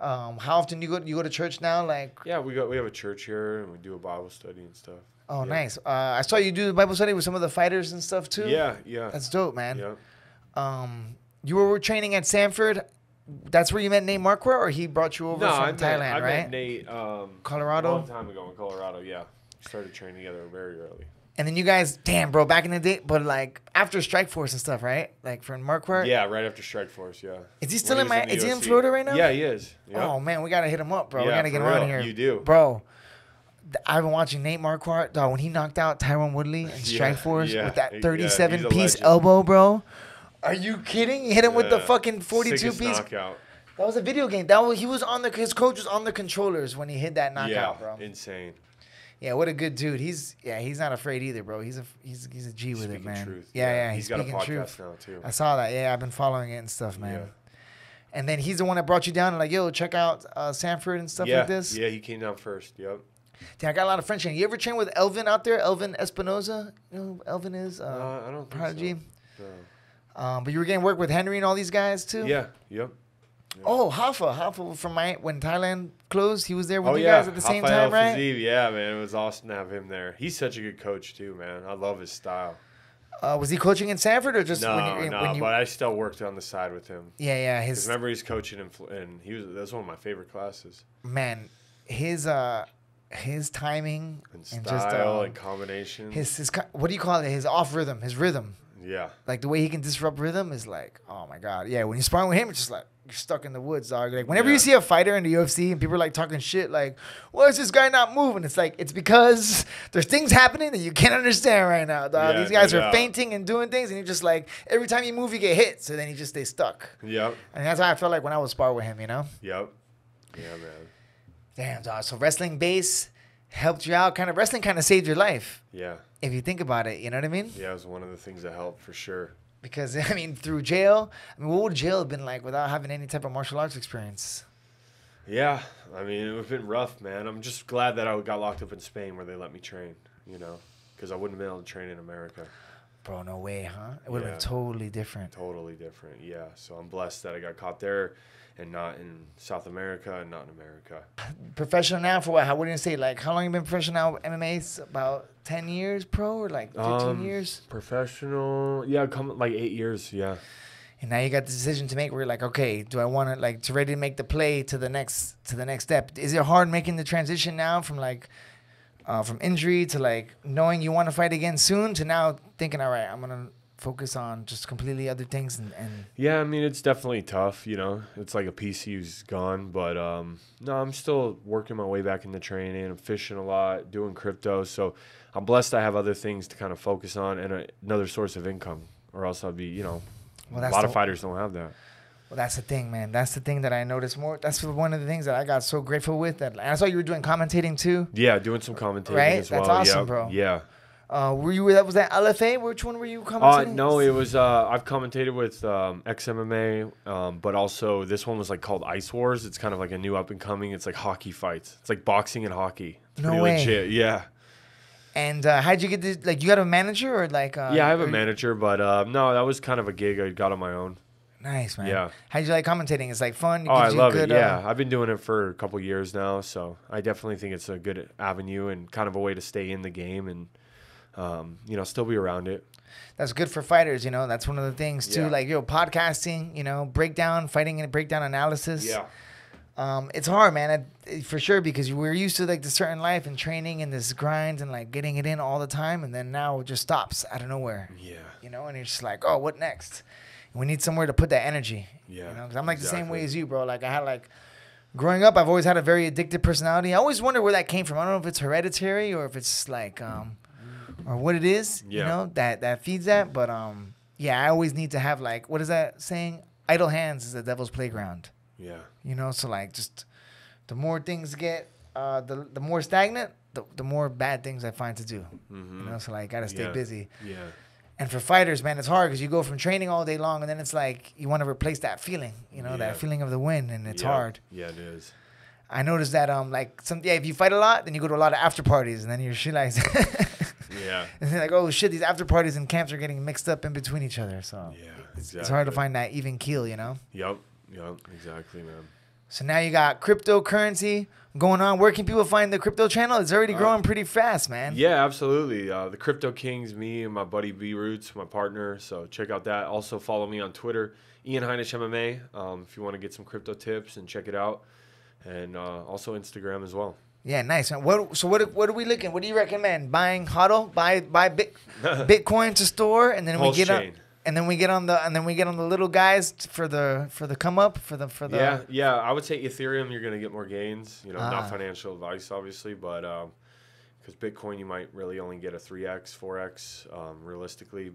How often you go to church now? Like, yeah, we have a church here, and we do a Bible study and stuff. Oh, nice. I saw you do the Bible study with some of the fighters and stuff too. Yeah, yeah. That's dope, man. Yeah. You were training at Sanford. That's where you met Nate Marquardt, or he brought you over from Thailand, right? I met Nate Colorado. A long time ago in Colorado, yeah. We started training together very early. And then you guys, damn, bro, back in the day, but, like, after Strikeforce and stuff, right? Like, for Marquardt? Yeah, right after Strikeforce, yeah. Is he still is he in Florida right now? Yeah, he is. Yep. Oh, man, we got to hit him up, bro. Yeah, we got to get him out of here. You do. Bro, I've been watching Nate Marquardt, dog, when he knocked out Tyron Woodley in Strikeforce with that 37-piece elbow, bro. Are you kidding? You hit him with the fucking 42-piece knockout. That was a video game. That was, his coach was on the controllers when he hit that knockout, bro. Yeah, insane. Yeah, what a good dude. He's not afraid either, bro. He's a G with it, man. Speaking truth. Yeah, he's got a podcast now too. I saw that. Yeah, I've been following it and stuff, man. Yeah. And then he's the one that brought you down and, like, yo, check out Sanford and stuff like this. Yeah, he came down first. Yep. Damn, I got a lot of French in. You ever train with Elvin out there? Elvin Espinoza? You know who Elvin is? I don't think so. Prodigy. No. But you were getting work with Henry and all these guys too? Yeah, yep. Yeah. Oh, Hafa from when Thailand closed, he was there with you guys at the same time, right? Fazeev, yeah, man, it was awesome to have him there. He's such a good coach too, man. I love his style. Was he coaching in Sanford or just when you... But I still worked on the side with him. Yeah, yeah. His remember he's coaching and he was that's one of my favorite classes. Man, his timing and style and combination. His what do you call it? His off rhythm, his rhythm. Yeah. Like the way he can disrupt rhythm is like, oh my god. Yeah, when you sparring with him, it's just like you're stuck in the woods, dog. Like whenever you see a fighter in the UFC and people are like talking shit, like, "Why is this guy not moving?" It's like it's because there's things happening that you can't understand right now, dog. Yeah, these guys are fainting and doing things, and you're just like, every time you move, you get hit. So then you just stay stuck. Yep. And that's how I felt like when I was sparring with him, you know. Yep. Yeah, man. Damn, dog. So wrestling base helped you out. Kind of wrestling kind of saved your life. Yeah. If you think about it, you know what I mean. Yeah, it was one of the things that helped for sure. Because, I mean, through jail, I mean, what would jail have been like without having any type of martial arts experience? Yeah, I mean, it would have been rough, man. I'm just glad that I got locked up in Spain where they let me train, you know, because I wouldn't have been able to train in America. Bro, no way, huh? It would have been totally different. Totally different, yeah. So I'm blessed that I got caught there and not in South America and not in America. Professional now for what? How would you say, like, how long you been professional now? MMA's about 10 years pro or like 15 years? Professional, yeah, come like 8 years, yeah. And now you got the decision to make where you're like, okay, do I want to like ready to make the play to the next step? Is it hard making the transition now from like from injury to like knowing you want to fight again soon to now thinking, all right, I'm gonna focus on just completely other things and yeah, I mean, it's definitely tough, you know. It's like a piece who's gone, but no, I'm still working my way back into training. I'm fishing a lot, doing crypto, so I'm blessed I have other things to kind of focus on and another source of income, or else I'll be, you know, a lot of fighters don't have that. Well, that's the thing, man. That's the thing that I noticed more. That's one of the things that I got so grateful with. That I saw you were doing commentating too. Yeah, doing some commentating as well. That's awesome, bro. Yeah. Were you that was that LFA? Which one were you commentating? No, it was I've commentated with XMMA, but also this one was like called Ice Wars. It's kind of like a new up and coming. It's like hockey fights. It's like boxing and hockey. It's no way. Legit. Yeah. And how'd you get this? Like, you got a manager or like? Yeah, I have a manager, but no, that was kind of a gig I got on my own. Nice, man. Yeah. How'd you like commentating? It's like fun. Oh, I love it. Yeah, I've been doing it for a couple years now, so I definitely think it's a good avenue and kind of a way to stay in the game and. You know, still be around it. That's good for fighters, you know. That's one of the things too, like, yo, podcasting, you know, breakdown, fighting and breakdown analysis. Yeah. It's hard, man, for sure, because we're used to like the certain life and training and this grind and like getting it in all the time, and then now it just stops out of nowhere. Yeah. You know, and you're just like, oh, what next? And we need somewhere to put that energy. Yeah. You know, because I'm like the same way as you, bro. Like I had like. Growing up, I've always had a very addictive personality. I always wonder where that came from. I don't know if it's hereditary or if it's like. Or what it is, you know, that feeds that. But, yeah, I always need to have, like, what is that saying? Idle hands is the devil's playground. Yeah. You know, so, like, just the more things get, the more stagnant, the more bad things I find to do. Mm-hmm. You know, so, like, got to stay busy. Yeah. And for fighters, man, it's hard because you go from training all day long, and then it's like you want to replace that feeling, you know, that feeling of the win, and it's hard. Yeah, it is. I noticed that, like, if you fight a lot, then you go to a lot of after parties, and then you realize... Yeah. And they're like, oh shit, these after parties and camps are getting mixed up in between each other. So yeah, it's hard to find that even keel, you know? Yep. Yep. Exactly, man. So now you got cryptocurrency going on. Where can people find the crypto channel? It's already growing pretty fast, man. Yeah, absolutely. The Crypto Kings, me and my buddy B Roots, my partner. So check out that. Also follow me on Twitter, Ian Heinisch MMA, if you want to get some crypto tips and check it out. And also Instagram as well. Yeah, nice. Man. What are we looking? What do you recommend? Buying HODL, buy Bitcoin to store, and then we get on the little guys for the come up for the. Yeah. I would say Ethereum, you're gonna get more gains. You know, not financial advice, obviously, but because Bitcoin, you might really only get a 3x, 4x. Realistically,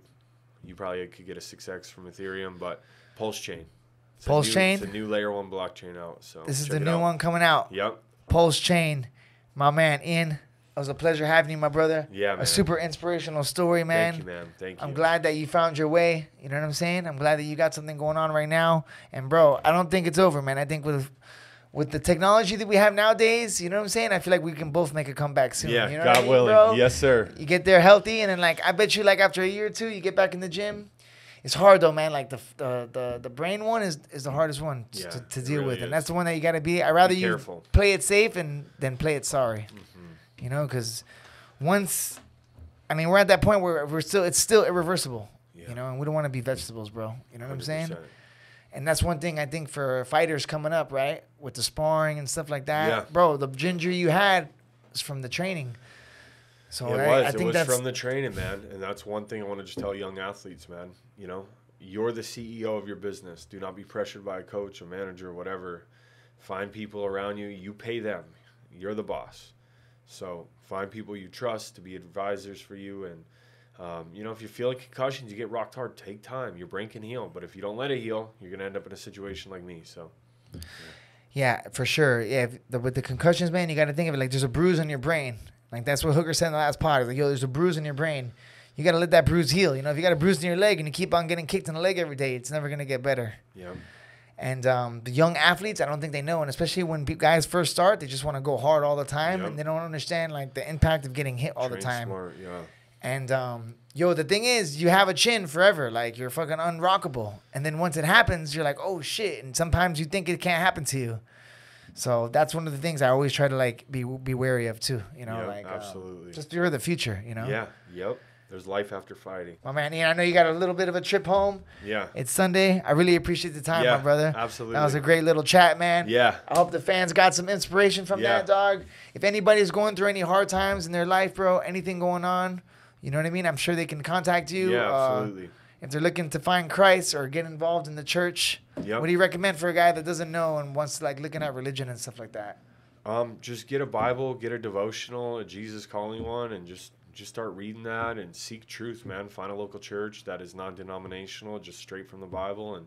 you probably could get a 6x from Ethereum, but Pulse Chain. Pulse Chain. It's a new layer 1 blockchain out. So this is the new one coming out. Yep. Pulse Chain, my man, Ian. It was a pleasure having you, my brother. Yeah, man. A super inspirational story, man. Thank you, man. Thank you. I'm glad that you found your way. You know what I'm saying? I'm glad that you got something going on right now. And, bro, I don't think it's over, man. I think with the technology that we have nowadays, you know what I'm saying? I feel like we can both make a comeback soon. Yeah, you know God willing. Bro? Yes, sir. You get there healthy, and then, like, I bet you, like, after a year or two, you get back in the gym. It's hard though, man. Like the brain one is the hardest one to deal really with, and that's the one that you gotta be. I'd rather you play it safe and then play it sorry. You know, because once, I mean, we're at that point where we're still, it's still irreversible. Yeah. You know, and we don't want to be vegetables, bro. You know what 100%. I'm saying? And that's one thing I think for fighters coming up, right, with the sparring and stuff like that, bro. The ginger you had is from the training. So it was. I think it was from the training, man. And that's one thing I want to just tell young athletes, man. You know, you're the CEO of your business. Do not be pressured by a coach, a manager, whatever. Find people around you. You pay them. You're the boss. So find people you trust to be advisors for you. And, you know, if you feel like concussions, you get rocked hard, take time. Your brain can heal. But if you don't let it heal, you're going to end up in a situation like me. So, yeah, for sure. Yeah, with the concussions, man, you got to think of it like there's a bruise on your brain. Like, that's what Hooker said in the last pod. Like, yo, there's a bruise in your brain. You got to let that bruise heal. You know, if you got a bruise in your leg and you keep on getting kicked in the leg every day, it's never going to get better. Yeah. And the young athletes, I don't think they know. And especially when guys first start, they just want to go hard all the time. Yep. And they don't understand, like, the impact of getting hit all the time. Smart, yeah. And, yo, the thing is, you have a chin forever. Like, you're fucking unrockable. And then once it happens, you're like, oh, shit. And sometimes you think it can't happen to you. So that's one of the things I always try to, like, be wary of, too. You know, like, absolutely. Just fear of the future, you know? Yeah, yep. There's life after fighting. My man, Ian, I know you got a little bit of a trip home. Yeah. It's Sunday. I really appreciate the time, my brother. Absolutely. That was a great little chat, man. Yeah. I hope the fans got some inspiration from that, dog. If anybody's going through any hard times in their life, bro, anything going on, you know what I mean? I'm sure they can contact you. Yeah, absolutely. If they're looking to find Christ or get involved in the church, what do you recommend for a guy that doesn't know and wants to, like, looking at religion and stuff like that? Just get a Bible, get a devotional, a Jesus Calling one, and just start reading that and seek truth, man. Find a local church that is non-denominational, just straight from the Bible,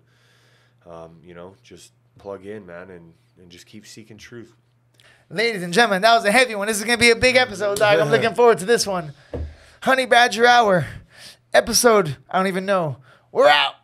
and, you know, just plug in, man, and just keep seeking truth. Ladies and gentlemen, that was a heavy one. This is going to be a big episode, dog. I'm looking forward to this one. Honey Badger Hour. Episode, I don't even know. We're out.